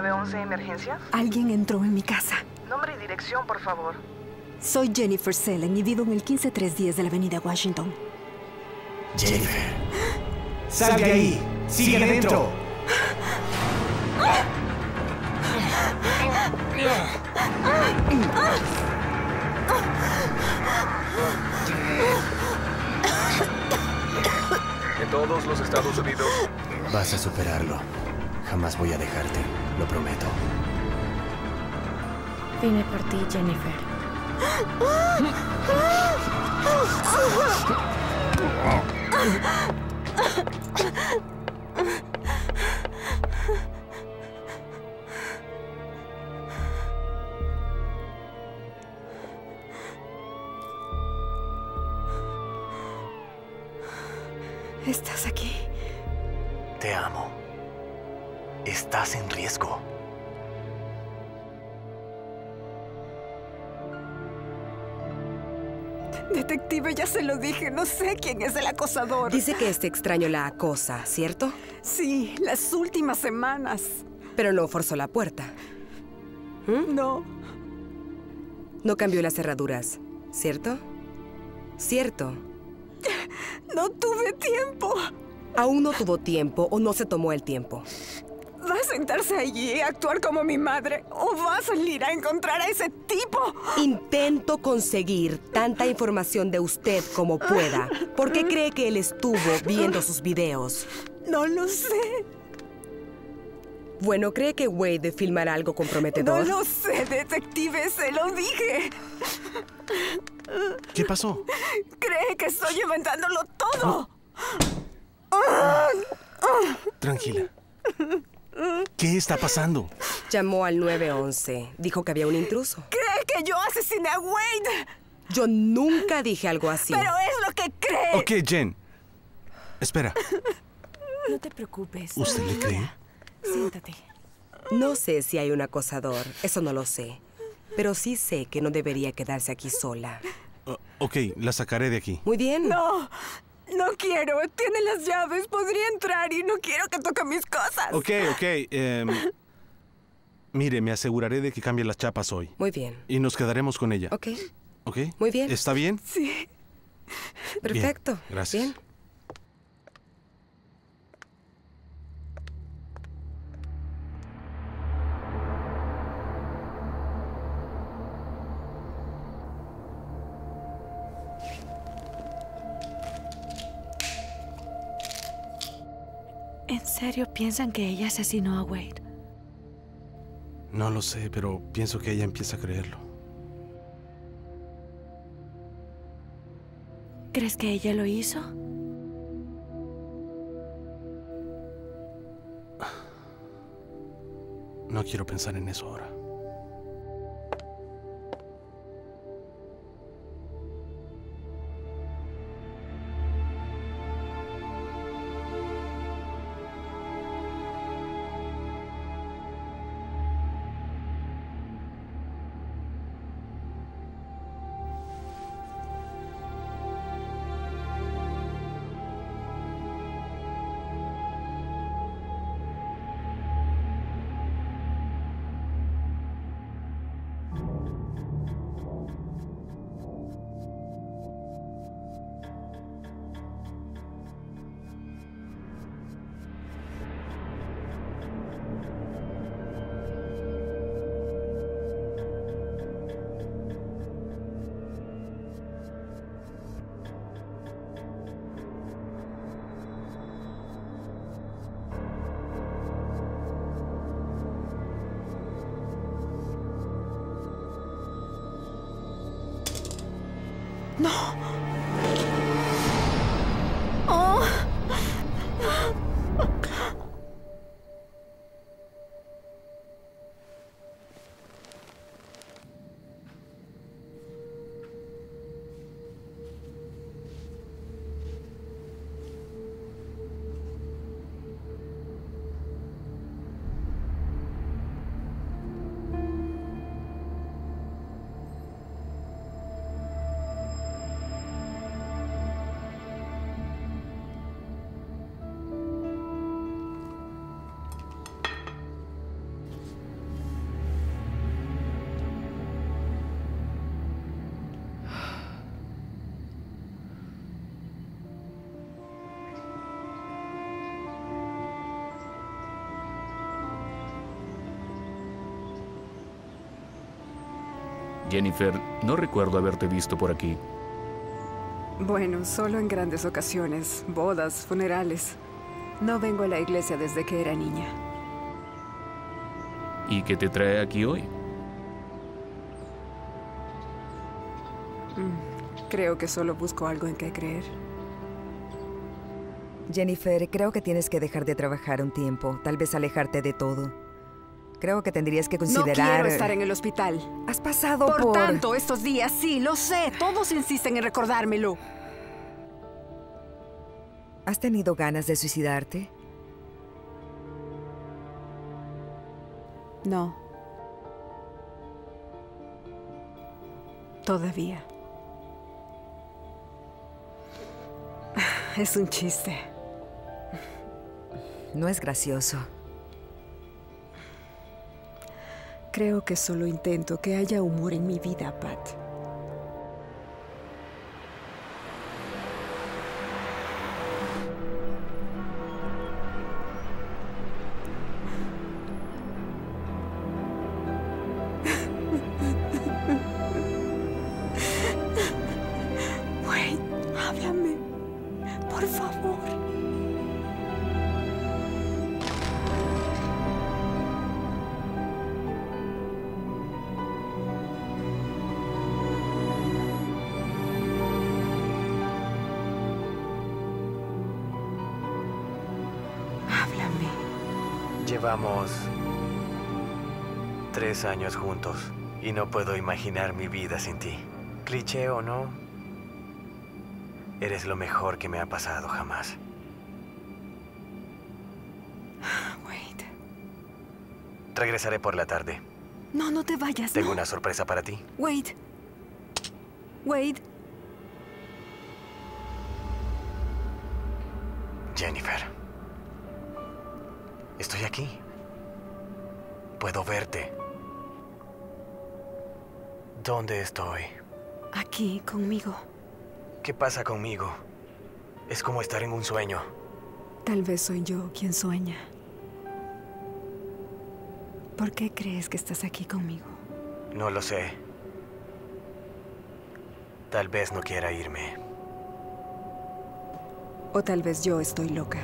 ¿911 emergencias? Alguien entró en mi casa. Nombre y dirección, por favor. Soy Jennifer Sellen y vivo en el 15310 de la avenida Washington. Jennifer. ¡Sal de ahí! ¡Sigue adentro! En todos los Estados Unidos. Vas a superarlo. Jamás voy a dejarte, lo prometo. Vine por ti, Jennifer. ¿Estás aquí? Te amo. Estás en riesgo. Detective, ya se lo dije. No sé quién es el acosador. Dice que este extraño la acosa, ¿cierto? Sí, las últimas semanas. Pero no forzó la puerta. ¿Mm? No. No cambió las cerraduras, ¿cierto? Cierto. No tuve tiempo. Aún no tuvo tiempo o no se tomó el tiempo. ¿Va a sentarse allí, a actuar como mi madre? ¿O va a salir a encontrar a ese tipo? Intento conseguir tanta información de usted como pueda. ¿Por qué cree que él estuvo viendo sus videos? No lo sé. Bueno, ¿cree que Wade filmará algo comprometedor? No lo sé, detective. Se lo dije. ¿Qué pasó? Cree que estoy inventándolo todo. Tranquila. ¿Qué está pasando? Llamó al 911. Dijo que había un intruso. ¿Cree que yo asesiné a Wade? Yo nunca dije algo así. ¡Pero es lo que cree! Ok, Jen. Espera. No te preocupes. ¿Usted le cree? Siéntate. No sé si hay un acosador. Eso no lo sé. Pero sí sé que no debería quedarse aquí sola. Ok, la sacaré de aquí. Muy bien. ¡No! No quiero. Tiene las llaves. Podría entrar y no quiero que toque mis cosas. Ok. Mire, me aseguraré de que cambie las chapas hoy. Muy bien. Y nos quedaremos con ella. Ok. Muy bien. ¿Está bien? Sí. Perfecto. Bien, gracias. Bien. ¿En serio piensan que ella asesinó a Wade? No lo sé, pero pienso que ella empieza a creerlo. ¿Crees que ella lo hizo? No quiero pensar en eso ahora. No. Oh. Jennifer, no recuerdo haberte visto por aquí. Bueno, solo en grandes ocasiones, bodas, funerales. No vengo a la iglesia desde que era niña. ¿Y qué te trae aquí hoy? Creo que solo busco algo en qué creer. Jennifer, creo que tienes que dejar de trabajar un tiempo, tal vez alejarte de todo. Creo que tendrías que considerar... No quiero estar en el hospital. Has pasado por... tanto estos días, sí, lo sé. Todos insisten en recordármelo. ¿Has tenido ganas de suicidarte? No. Todavía. Es un chiste. No es gracioso. Creo que solo intento que haya humor en mi vida, Pat. Wade, háblame, por favor. Llevamos 3 años juntos y no puedo imaginar mi vida sin ti. Cliché o no, eres lo mejor que me ha pasado jamás. Wade. Regresaré por la tarde. No, no te vayas. Tengo una sorpresa para ti. Wade. Wade. Jennifer. Estoy aquí. Puedo verte. ¿Dónde estoy? Aquí, conmigo. ¿Qué pasa conmigo? Es como estar en un sueño. Tal vez soy yo quien sueña. ¿Por qué crees que estás aquí conmigo? No lo sé. Tal vez no quiera irme. O tal vez yo estoy loca.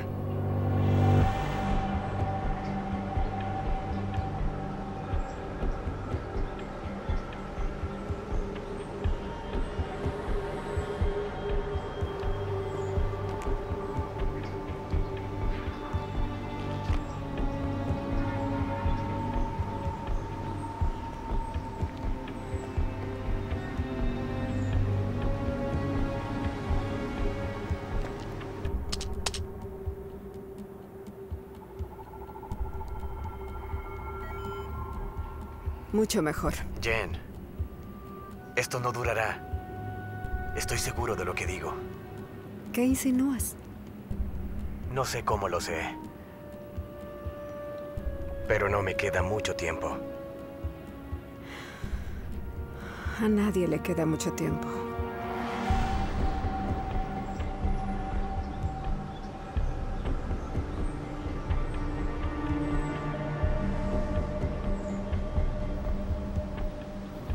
Mucho mejor. Jen, esto no durará. Estoy seguro de lo que digo. ¿Qué insinúas? No sé cómo lo sé. Pero no me queda mucho tiempo. A nadie le queda mucho tiempo.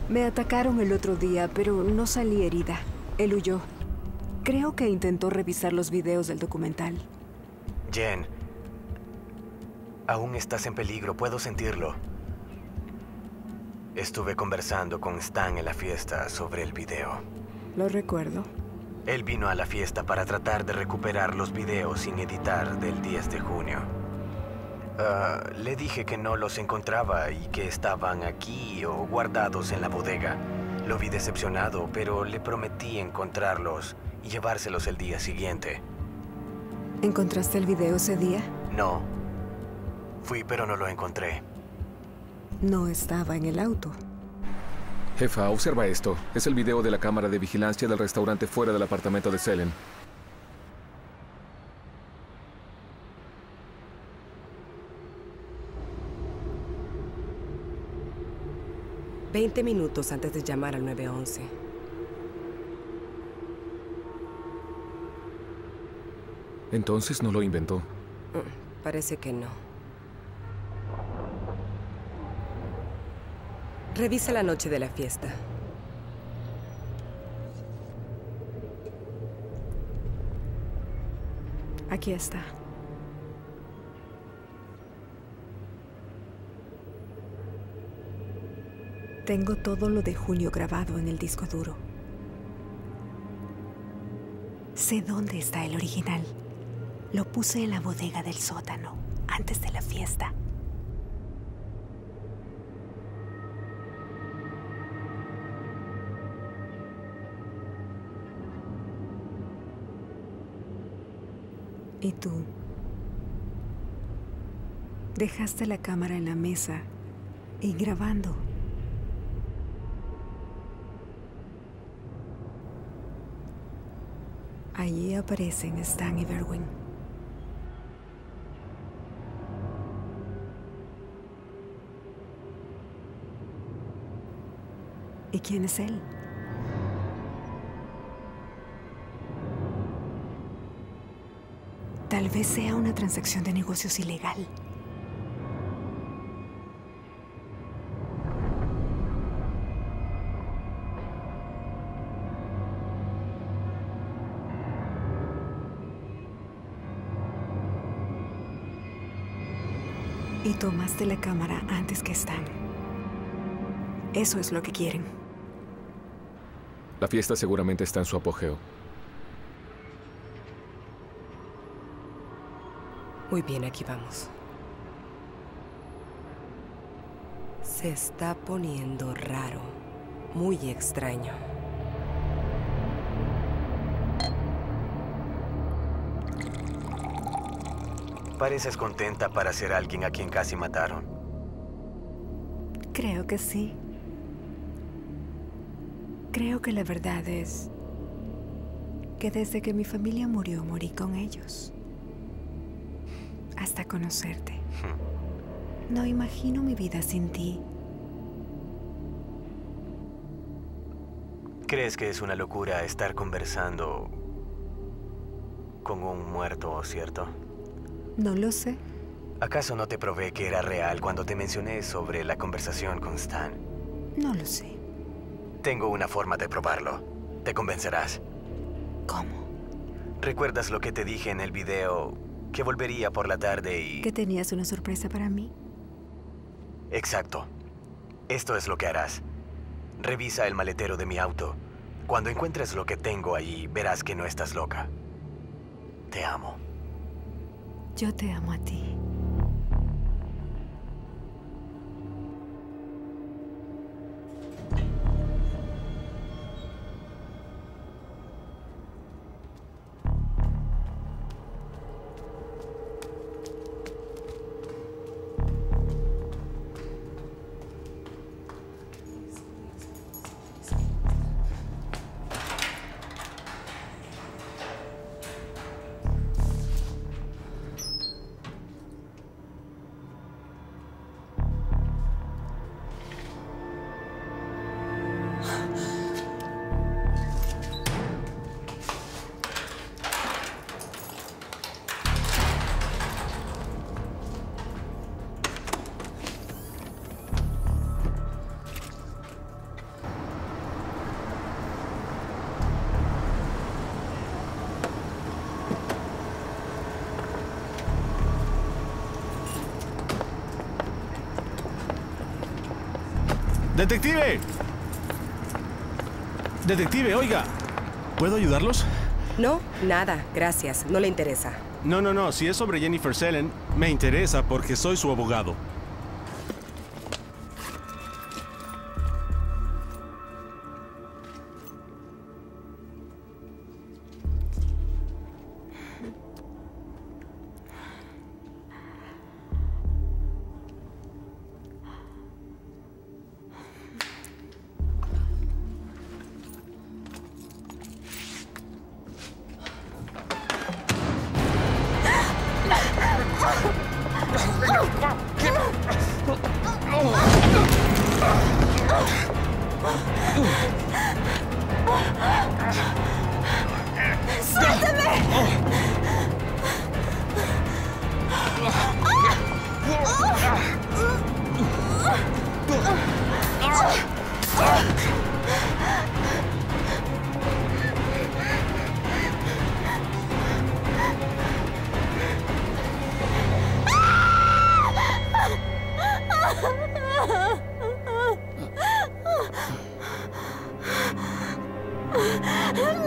Me atacaron el otro día, pero no salí herida. Él huyó. Creo que intentó revisar los videos del documental. Jen, aún estás en peligro, puedo sentirlo. Estuve conversando con Stan en la fiesta sobre el video. Lo recuerdo. Él vino a la fiesta para tratar de recuperar los videos sin editar del 10 de junio. Le dije que no los encontraba y que estaban aquí o guardados en la bodega. Lo vi decepcionado, pero le prometí encontrarlos y llevárselos el día siguiente. ¿Encontraste el video ese día? No. Fui, pero no lo encontré. No estaba en el auto. Jefa, observa esto. Es el video de la cámara de vigilancia del restaurante fuera del apartamento de Sellen. $20 minutos antes de llamar al 911. ¿Entonces no lo inventó? Parece que no. Revisa la noche de la fiesta. Aquí está. Tengo todo lo de Julio grabado en el disco duro. Sé dónde está el original. Lo puse en la bodega del sótano, antes de la fiesta. ¿Y tú? Dejaste la cámara en la mesa y grabando. Allí aparecen Stan y Berwin. ¿Y quién es él? Tal vez sea una transacción de negocios ilegal. Y tomaste la cámara antes que Stan. Eso es lo que quieren. La fiesta seguramente está en su apogeo. Muy bien, aquí vamos. Se está poniendo raro, muy extraño. Pareces contenta para ser alguien a quien casi mataron. Creo que sí. Creo que la verdad es que desde que mi familia murió, morí con ellos. Hasta conocerte. No imagino mi vida sin ti. ¿Crees que es una locura estar conversando con un muerto, cierto? No lo sé. ¿Acaso no te probé que era real cuando te mencioné sobre la conversación con Stan? No lo sé. Tengo una forma de probarlo. Te convencerás. ¿Cómo? ¿Recuerdas lo que te dije en el video? Que volvería por la tarde y... ¿Que tenías una sorpresa para mí? Exacto. Esto es lo que harás. Revisa el maletero de mi auto. Cuando encuentres lo que tengo allí, verás que no estás loca. Te amo. Yo te amo a ti. ¡Detective! ¡Detective, oiga! ¿Puedo ayudarlos? No, nada, gracias. No le interesa. No. Si es sobre Jennifer Sellen, me interesa porque soy su abogado.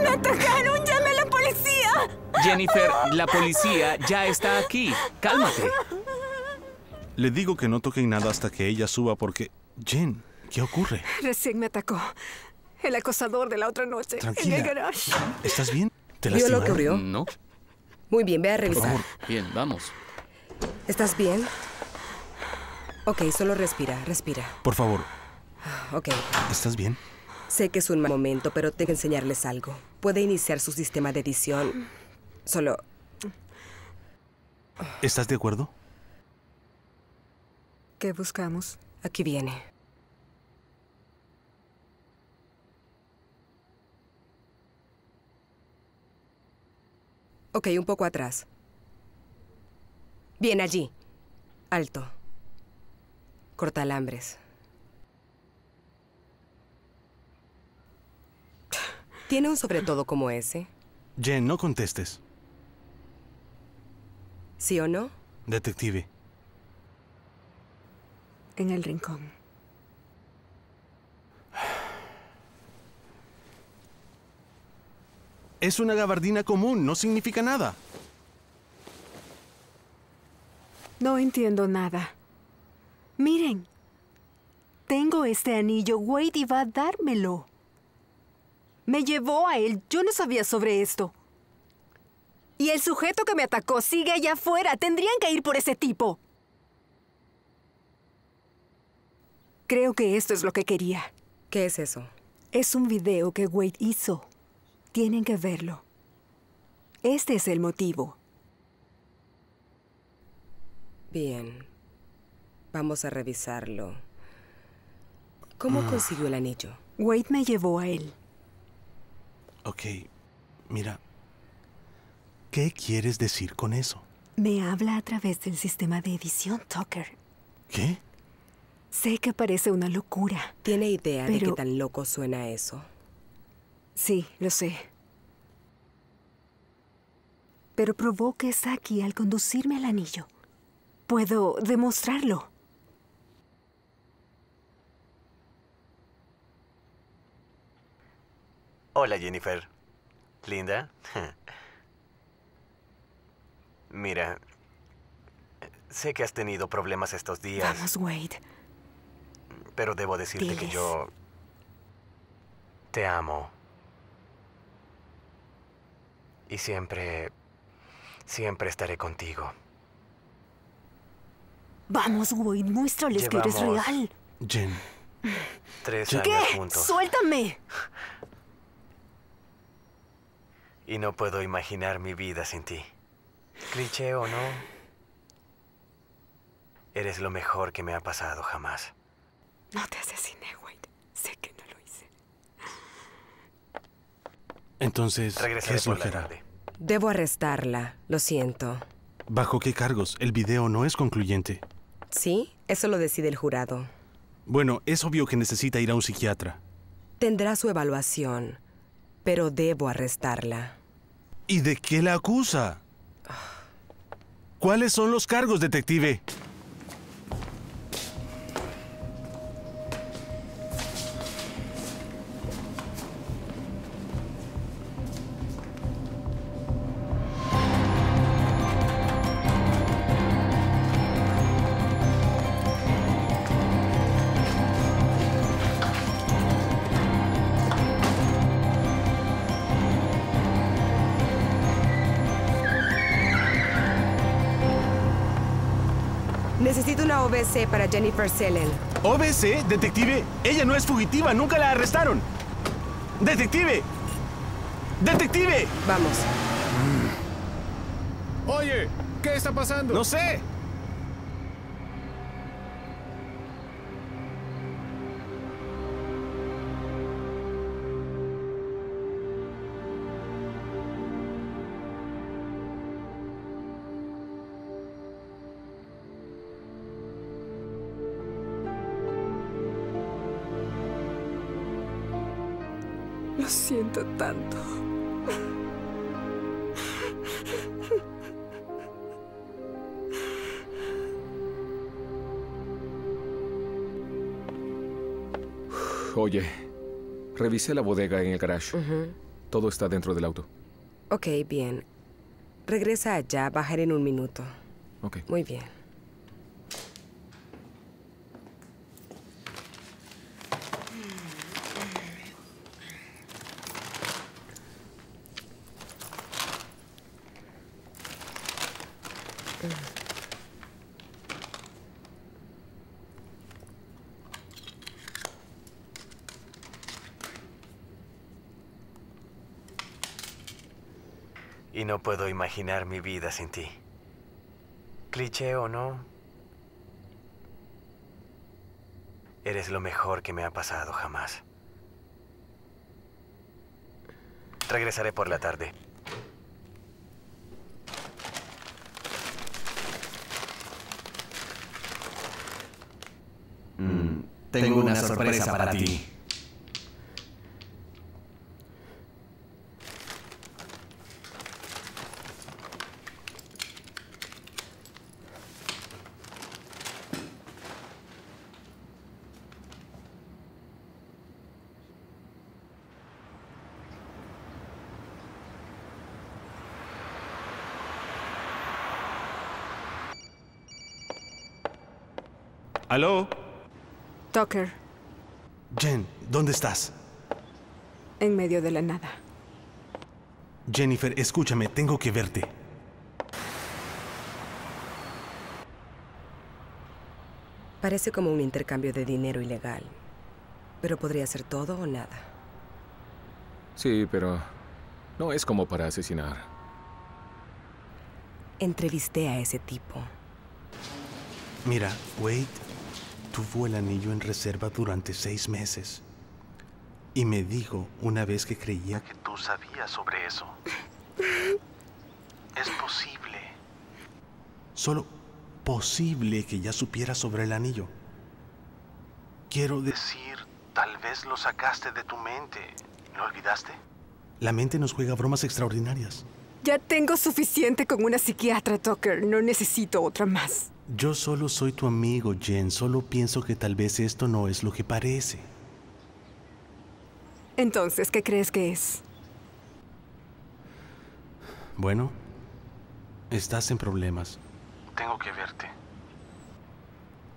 ¡Me atacaron! ¡Llame a la policía! Jennifer, la policía ya está aquí. ¡Cálmate! Le digo que no toquen nada hasta que ella suba porque... Jen, ¿qué ocurre? Recién me atacó. El acosador de la otra noche. Tranquila. En el garage. ¿Estás bien? ¿Te lastimaron? ¿Vio lo que ocurrió? No. Muy bien, ve a revisar. Bien, vamos. ¿Estás bien? Ok, solo respira, respira. Por favor. Ok. ¿Estás bien? Sé que es un mal momento, pero tengo que enseñarles algo. Puede iniciar su sistema de edición. Solo... ¿Estás de acuerdo? ¿Qué buscamos? Aquí viene. Ok, un poco atrás. Bien, allí. Alto. Cortalambres. ¿Tiene un sobretodo como ese? Jen, no contestes. ¿Sí o no? Detective. En el rincón. Es una gabardina común, no significa nada. No entiendo nada. Miren, tengo este anillo. Wade iba a dármelo. Me llevó a él. Yo no sabía sobre esto. Y el sujeto que me atacó sigue allá afuera. Tendrían que ir por ese tipo. Creo que esto es lo que quería. ¿Qué es eso? Es un video que Wade hizo. Tienen que verlo. Este es el motivo. Bien. Vamos a revisarlo. ¿Cómo consiguió el anillo? Wade me llevó a él. Ok. Mira. ¿Qué quieres decir con eso? Me habla a través del sistema de edición, Tucker. ¿Qué? Sé que parece una locura. ¿Tiene idea de qué tan loco suena eso? Sí, lo sé. Pero probó que está aquí al conducirme al anillo. Puedo demostrarlo. Hola, Jennifer. Linda. Mira, sé que has tenido problemas estos días. Vamos, Wade. Pero debo decirte que yo te amo. Y siempre estaré contigo. Vamos, Wade, muéstrales que eres real. Jen. 3 años juntos. ¡Suéltame! Y no puedo imaginar mi vida sin ti. Cliché o no, eres lo mejor que me ha pasado jamás. No te asesiné, Wade. Sé que no lo hice. Entonces, ¿qué surgirá? Debo arrestarla. Lo siento. ¿Bajo qué cargos? El video no es concluyente. Sí, eso lo decide el jurado. Bueno, es obvio que necesita ir a un psiquiatra. Tendrá su evaluación. Pero debo arrestarla. ¿Y de qué la acusa? ¿Cuáles son los cargos, detective? Necesito una OBC para Jennifer Sellen. ¿OBC? Detective, ella no es fugitiva. Nunca la arrestaron. ¡Detective! ¡Detective! Vamos. Oye, ¿qué está pasando? No sé. Lo siento tanto. Oye, revisé la bodega en el garage. Todo está dentro del auto. Ok, bien. Regresa allá, bajaré en un minuto. Ok. Muy bien. Y no puedo imaginar mi vida sin ti. Cliché o no, eres lo mejor que me ha pasado jamás. Regresaré por la tarde. Tengo una sorpresa para ti. ¿Aló? Tucker. Jen, ¿dónde estás? En medio de la nada. Jennifer, escúchame, tengo que verte. Parece como un intercambio de dinero ilegal, pero podría ser todo o nada. Sí, pero no es como para asesinar. Entrevisté a ese tipo. Mira, Wade tuvo el anillo en reserva durante 6 meses. Y me dijo una vez que creía que tú sabías sobre eso. Es posible. Solo posible que ya supieras sobre el anillo. Quiero decir, tal vez lo sacaste de tu mente. ¿Lo olvidaste? La mente nos juega bromas extraordinarias. Ya tengo suficiente con una psiquiatra, Tucker. No necesito otra más. Yo solo soy tu amigo, Jen. Solo pienso que tal vez esto no es lo que parece. Entonces, ¿qué crees que es? Bueno, estás en problemas. Tengo que verte.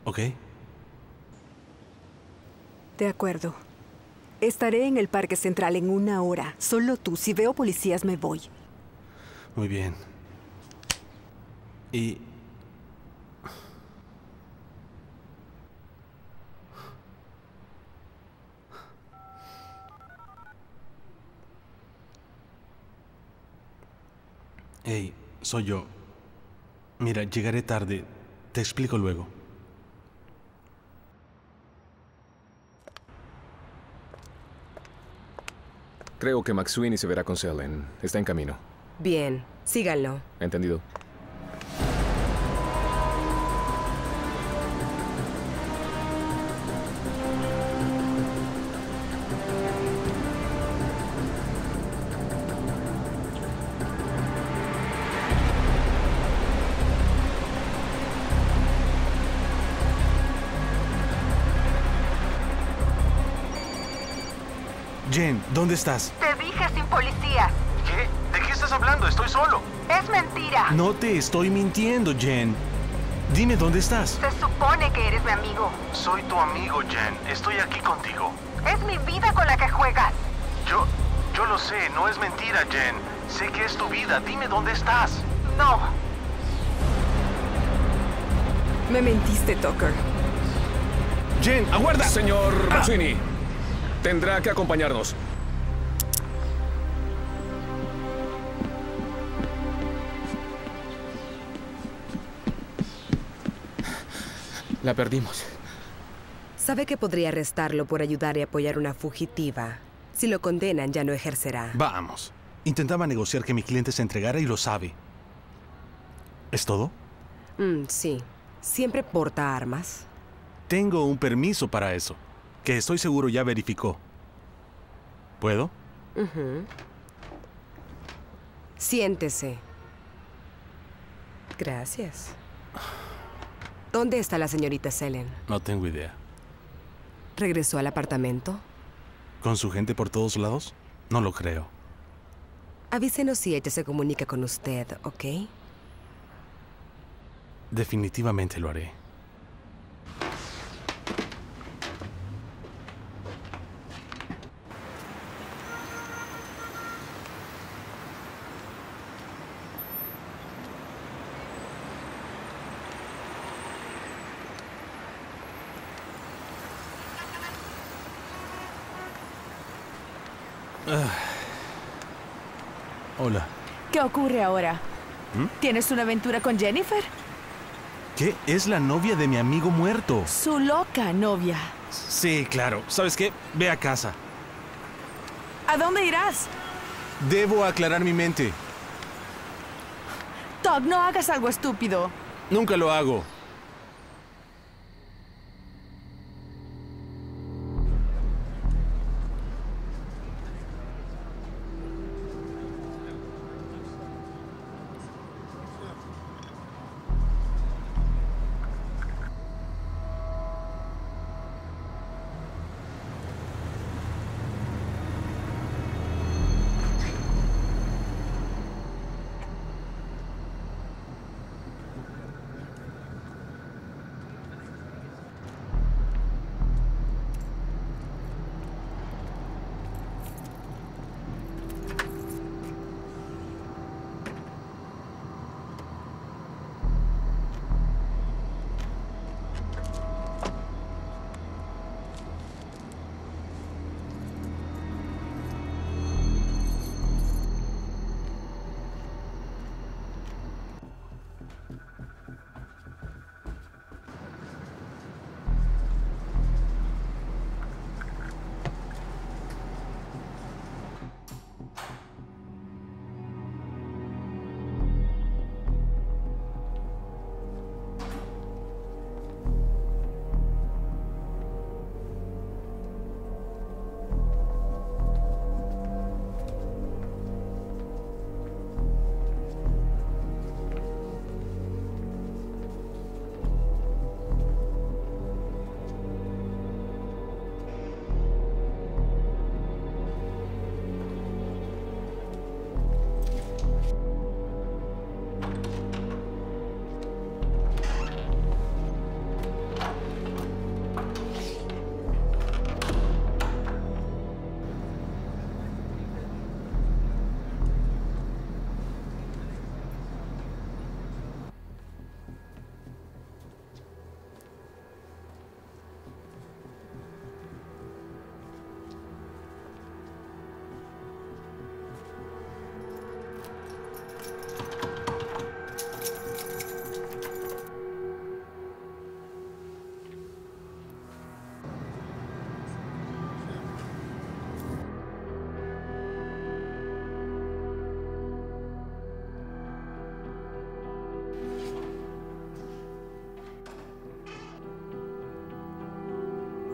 ¿Ok? De acuerdo. Estaré en el Parque Central en 1 hora. Solo tú. Si veo policías, me voy. Muy bien. Y... Hey, soy yo. Mira, llegaré tarde. Te explico luego. Creo que McSweeney se verá con Sellen. Está en camino. Bien, síganlo. Entendido. Jen, ¿dónde estás? Te dije sin policía. ¿Qué? ¿De qué estás hablando? Estoy solo. Es mentira. No te estoy mintiendo, Jen. Dime, ¿dónde estás? Se supone que eres mi amigo. Soy tu amigo, Jen. Estoy aquí contigo. Es mi vida con la que juegas. Yo lo sé. No es mentira, Jen. Sé que es tu vida. Dime, ¿dónde estás? No. Me mentiste, Tucker. Jen, aguarda. Señor McSweeney. Tendrá que acompañarnos. La perdimos. Sabe que podría arrestarlo por ayudar y apoyar a una fugitiva. Si lo condenan, ya no ejercerá. Vamos. Intentaba negociar que mi cliente se entregara y lo sabe. ¿Es todo? Sí. ¿Siempre porta armas? Tengo un permiso para eso. Que estoy seguro ya verificó. ¿Puedo? Siéntese. Gracias. ¿Dónde está la señorita Sellen? No tengo idea. ¿Regresó al apartamento? ¿Con su gente por todos lados? No lo creo. Avísenos si ella se comunica con usted, ¿ok? Definitivamente lo haré. Hola. ¿Qué ocurre ahora? ¿Tienes una aventura con Jennifer? ¿Qué? Es la novia de mi amigo muerto. Su loca novia. Sí, claro. ¿Sabes qué? Ve a casa. ¿A dónde irás? Debo aclarar mi mente. Todd, no hagas algo estúpido. Nunca lo hago.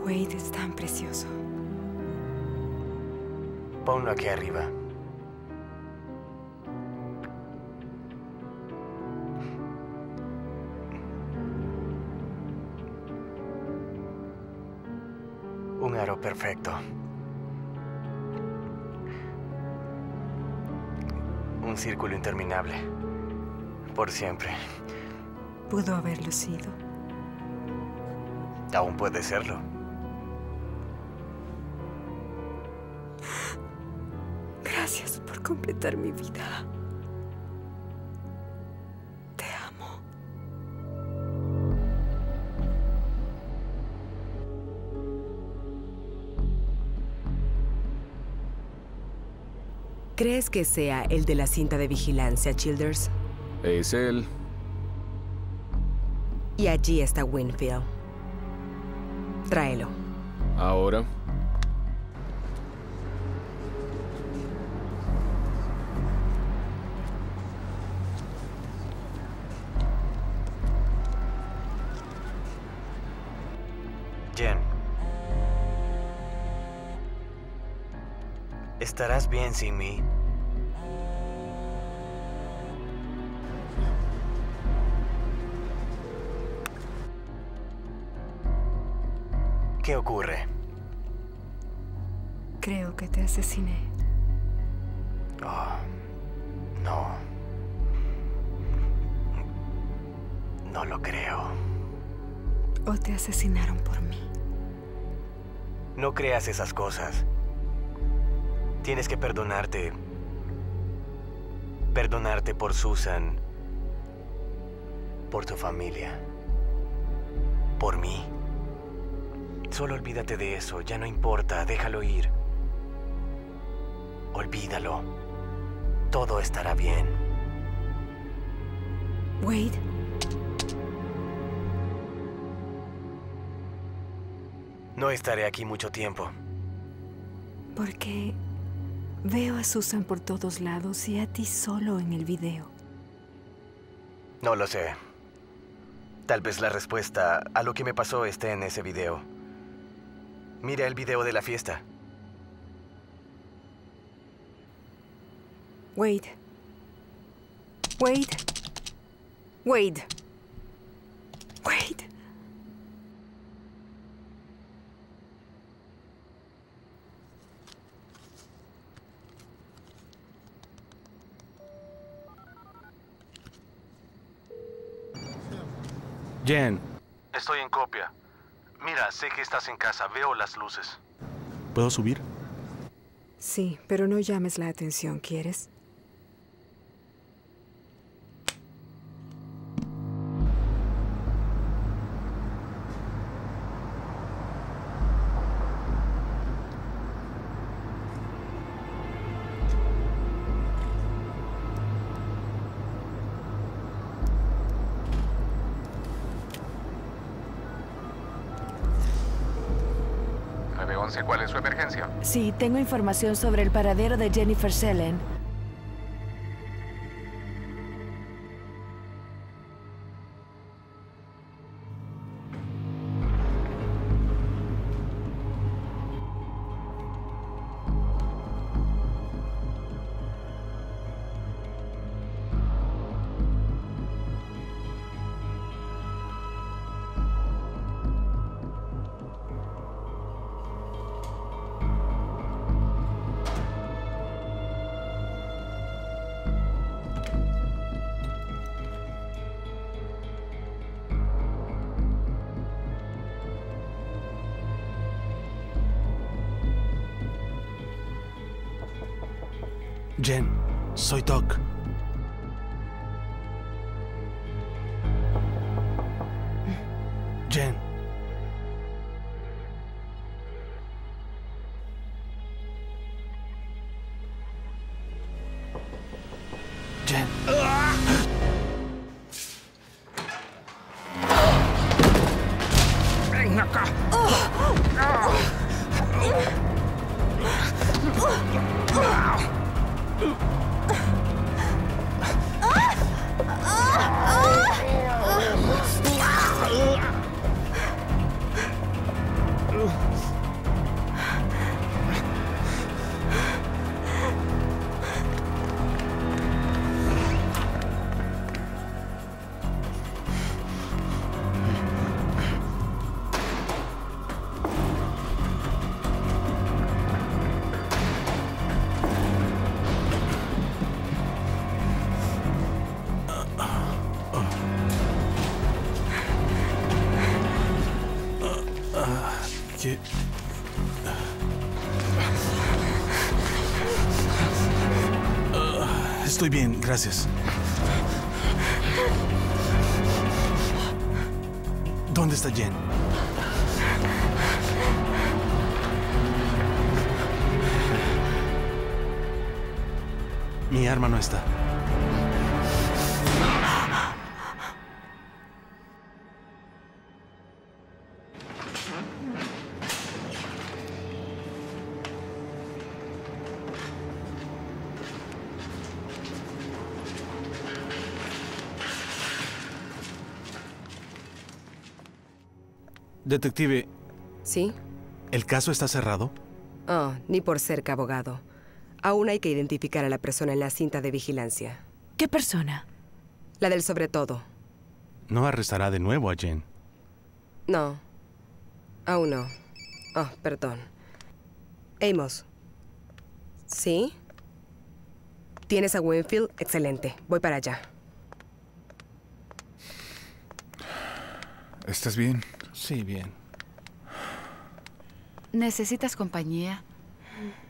Wade es tan precioso. Ponlo aquí arriba. Un aro perfecto. Un círculo interminable. Por siempre. Pudo haberlo sido. Aún puede serlo. Gracias por completar mi vida. Te amo. ¿Crees que sea el de la cinta de vigilancia, Childers? Es él. Y allí está Winfield. Tráelo. ¿Ahora? Jen. ¿Estarás bien sin mí? ¿Qué ocurre? Creo que te asesiné. Oh. No. No lo creo. O te asesinaron por mí. No creas esas cosas. Tienes que perdonarte. Perdonarte por Susan. Por tu familia. Por mí. Solo olvídate de eso. Ya no importa. Déjalo ir. Olvídalo. Todo estará bien. Wade. No estaré aquí mucho tiempo. Porque veo a Susan por todos lados y a ti solo en el video. No lo sé. Tal vez la respuesta a lo que me pasó esté en ese video. Mira el video de la fiesta. Wade. Wade. Wade. Wade. Jen. Estoy en copia. Mira, sé que estás en casa. Veo las luces. ¿Puedo subir? Sí, pero no llames la atención, ¿quieres? ¿Cuál es su emergencia? Sí, tengo información sobre el paradero de Jennifer Sellen. Jen, soy Doc. Jen. Jen. Ven acá. Estoy bien, gracias. ¿Dónde está Jen? Mi arma no está. Detective. ¿Sí? ¿El caso está cerrado? Oh, ni por cerca, abogado. Aún hay que identificar a la persona en la cinta de vigilancia. ¿Qué persona? La del sobre todo. ¿No arrestará de nuevo a Jen? No. Aún no. Oh, perdón. Amos. ¿Sí? ¿Tienes a Winfield? Excelente. Voy para allá. ¿Estás bien? Sí, bien. ¿Necesitas compañía?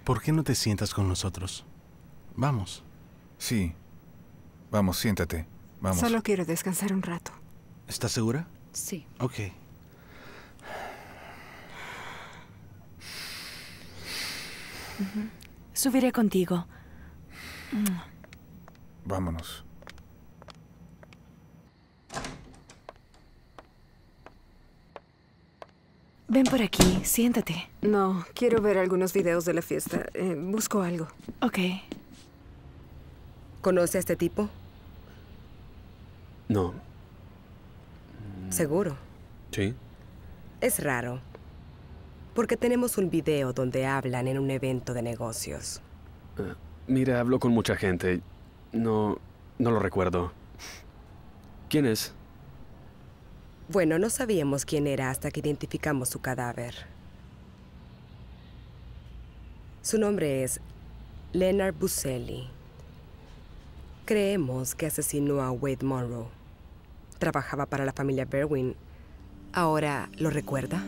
¿Por qué no te sientas con nosotros? Vamos. Sí. Vamos, siéntate. Vamos. Solo quiero descansar un rato. ¿Estás segura? Sí. Ok. Subiré contigo. Vámonos. Ven por aquí, siéntate. No, quiero ver algunos videos de la fiesta. Busco algo. Ok. ¿Conoce a este tipo? No. ¿Seguro? Sí. Es raro, porque tenemos un video donde hablan en un evento de negocios. Mira, hablo con mucha gente. No lo recuerdo. ¿Quién es? Bueno, no sabíamos quién era hasta que identificamos su cadáver. Su nombre es Leonard Busselli. Creemos que asesinó a Wade Monroe. Trabajaba para la familia Berwin. ¿Ahora lo recuerda?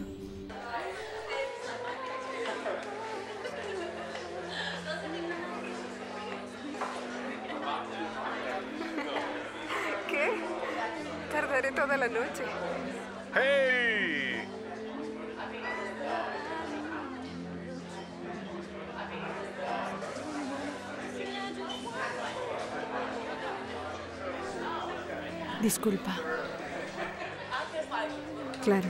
¿Qué? Tardaré toda la noche. ¡Hey! Disculpa. Claro.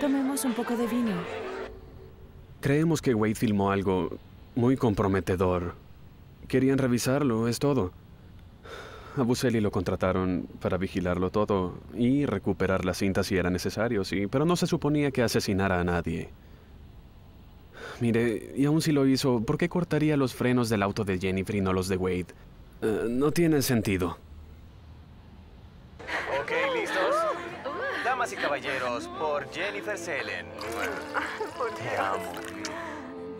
Tomemos un poco de vino. Creemos que Wade filmó algo muy comprometedor. Querían revisarlo, es todo. A Busselli lo contrataron para vigilarlo todo y recuperar las cintas si era necesario, sí, pero no se suponía que asesinara a nadie. Mire, y aun si lo hizo, ¿por qué cortaría los frenos del auto de Jennifer y no los de Wade? No tiene sentido. Y caballeros, por Jennifer Sellen. Te amo.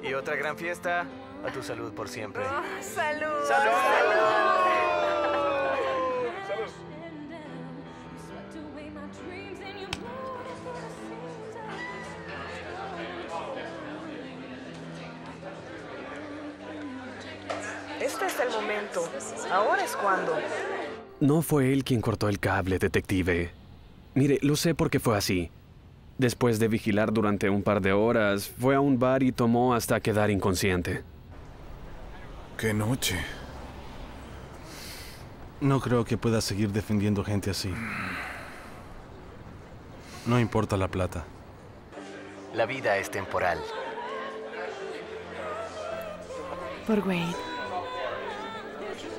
Y otra gran fiesta, a tu salud por siempre. Oh, ¡salud! ¡Salud! ¡Salud! Este es el momento. Ahora es cuando. No fue él quien cortó el cable, detective. Mire, lo sé porque fue así. Después de vigilar durante un par de horas, fue a un bar y tomó hasta quedar inconsciente. ¡Qué noche! No creo que pueda seguir defendiendo gente así. No importa la plata. La vida es temporal. Por Wade.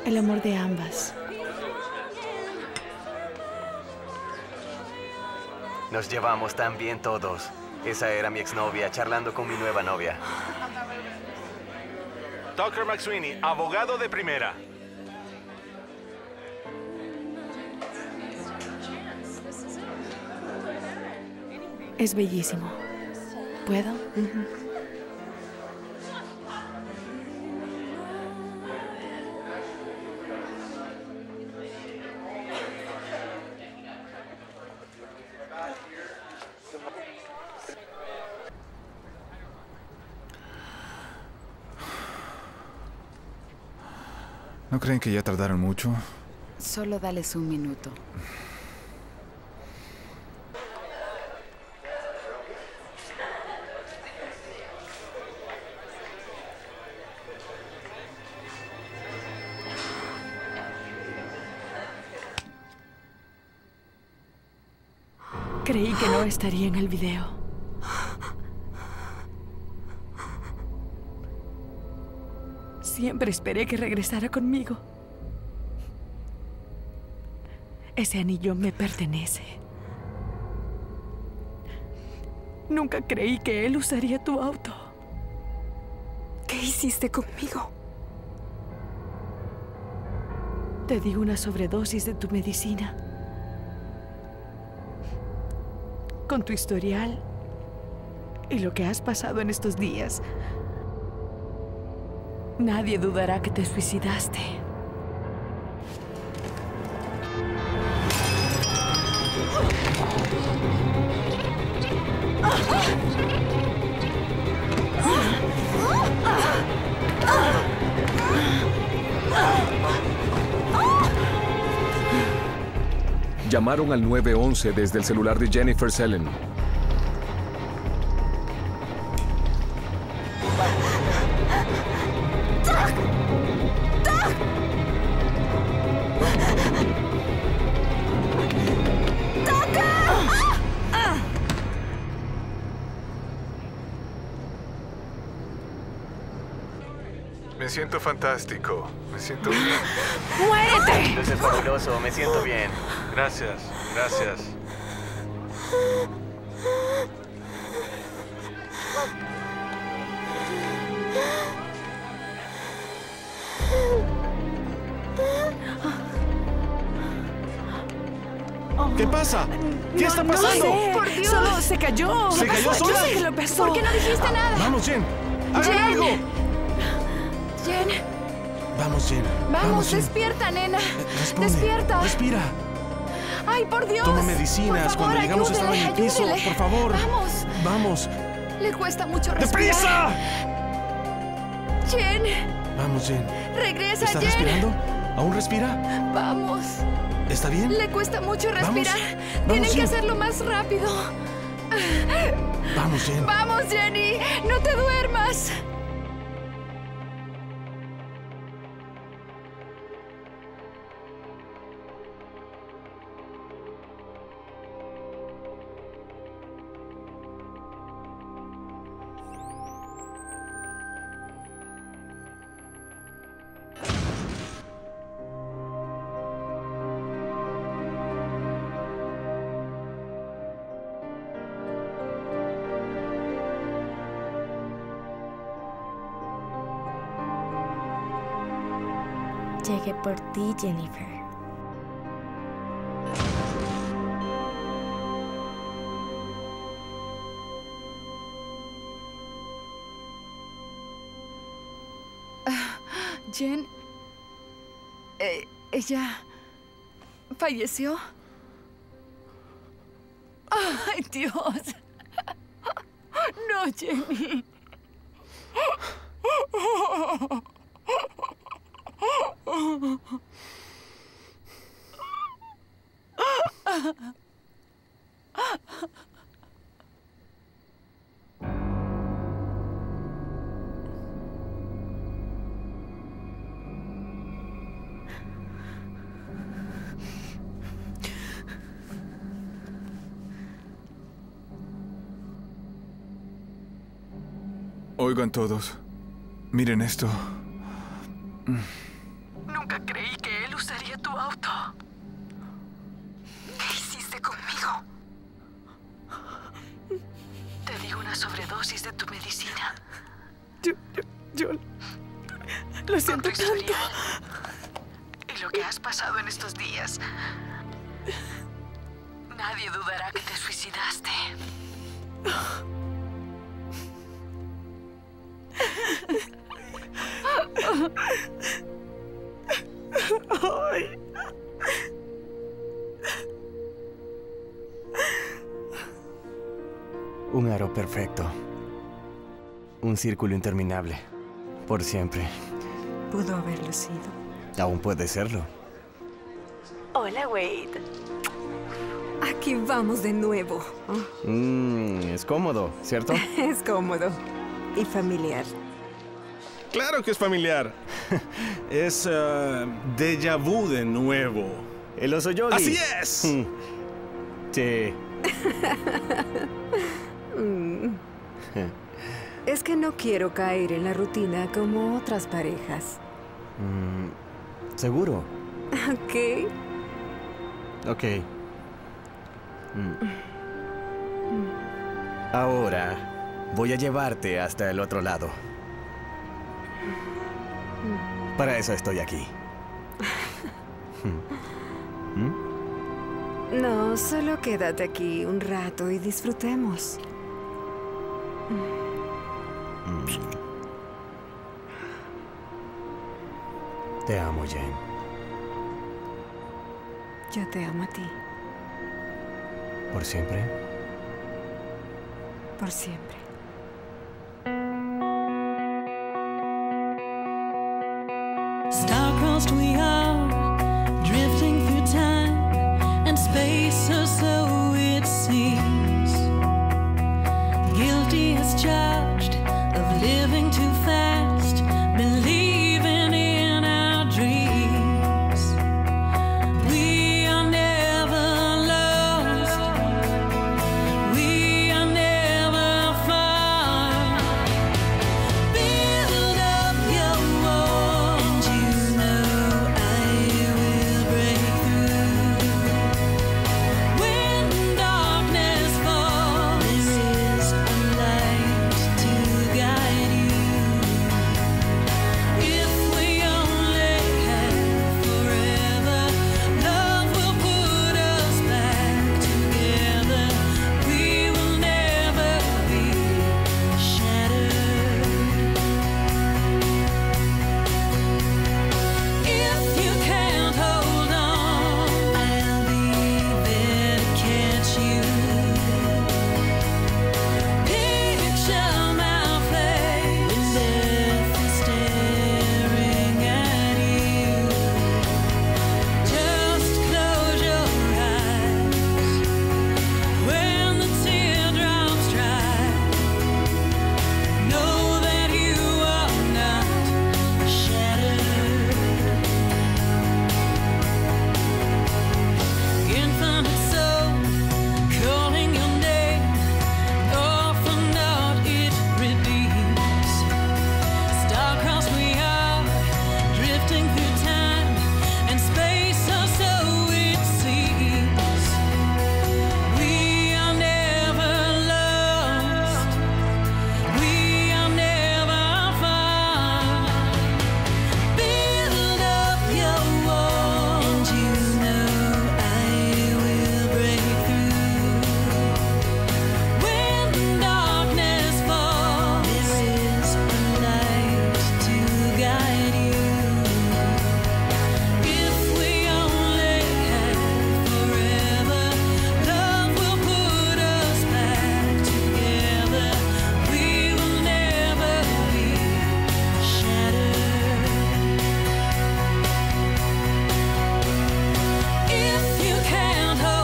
El amor de ambas. Nos llevamos tan bien todos. Esa era mi exnovia charlando con mi nueva novia. Tucker McSweeney, abogado de primera. Es bellísimo. ¿Puedo? ¿No creen que ya tardaron mucho? Solo dales un minuto. Creí que no estaría en el video. Siempre esperé que regresara conmigo. Ese anillo me pertenece. Nunca creí que él usaría tu auto. ¿Qué hiciste conmigo? Te di una sobredosis de tu medicina. Con tu historial y lo que has pasado en estos días... Nadie dudará que te suicidaste. Llamaron al 911 desde el celular de Jennifer Sellen. Me siento fantástico. Me siento bien. ¡Muérete! Luces fabuloso. Me siento bien. Gracias. Gracias. ¿Qué pasa? ¿Qué está pasando? No sé. ¡Por Dios! Solo se cayó. ¿Se cayó sola? Yo sé que lo pasó. ¿Por qué no dijiste nada? Vamos, Jen. ¡Hagan algo! Jen. Vamos, Jen. Vamos, Jen. Despierta, nena. Responde. Despierta. Respira. Ay, por Dios. Toma medicinas. Por favor, cuando llegamos estaba en el piso. Por favor. Vamos. Vamos. Le cuesta mucho respirar. ¡Deprisa! Jen. Vamos, Jen. Regresa, Jen. ¿Está respirando? ¿Aún respira? Vamos. ¿Está bien? Le cuesta mucho respirar. Vamos. Tienen que hacerlo más rápido. Vamos, Jen. Vamos, Jenny. No te duermas. Llegué por ti, Jennifer. Jen... ¿ella... falleció? ¡Ay, Dios! No, Jenny. Oigan todos, miren esto. Nunca creí que él usaría tu auto. ¿Qué hiciste conmigo? Te di una sobredosis de tu medicina. Yo lo siento tanto. Y lo que has pasado en estos días. Nadie dudará que te suicidaste. Ay. Un aro perfecto. Un círculo interminable. Por siempre. Pudo haberlo sido. Aún puede serlo. Hola, Wade. Aquí vamos de nuevo. Es cómodo, ¿cierto? Es cómodo. Y familiar. ¡Claro que es familiar! Es déjà vu de nuevo. El oso Yogi. ¡Así es! Sí. Es que no quiero caer en la rutina como otras parejas. ¿Seguro? Ok. Ahora voy a llevarte hasta el otro lado. Para eso estoy aquí. No, solo quédate aquí un rato y disfrutemos. Te amo, Jane. Yo te amo a ti. ¿Por siempre? Por siempre. Star-crossed we are.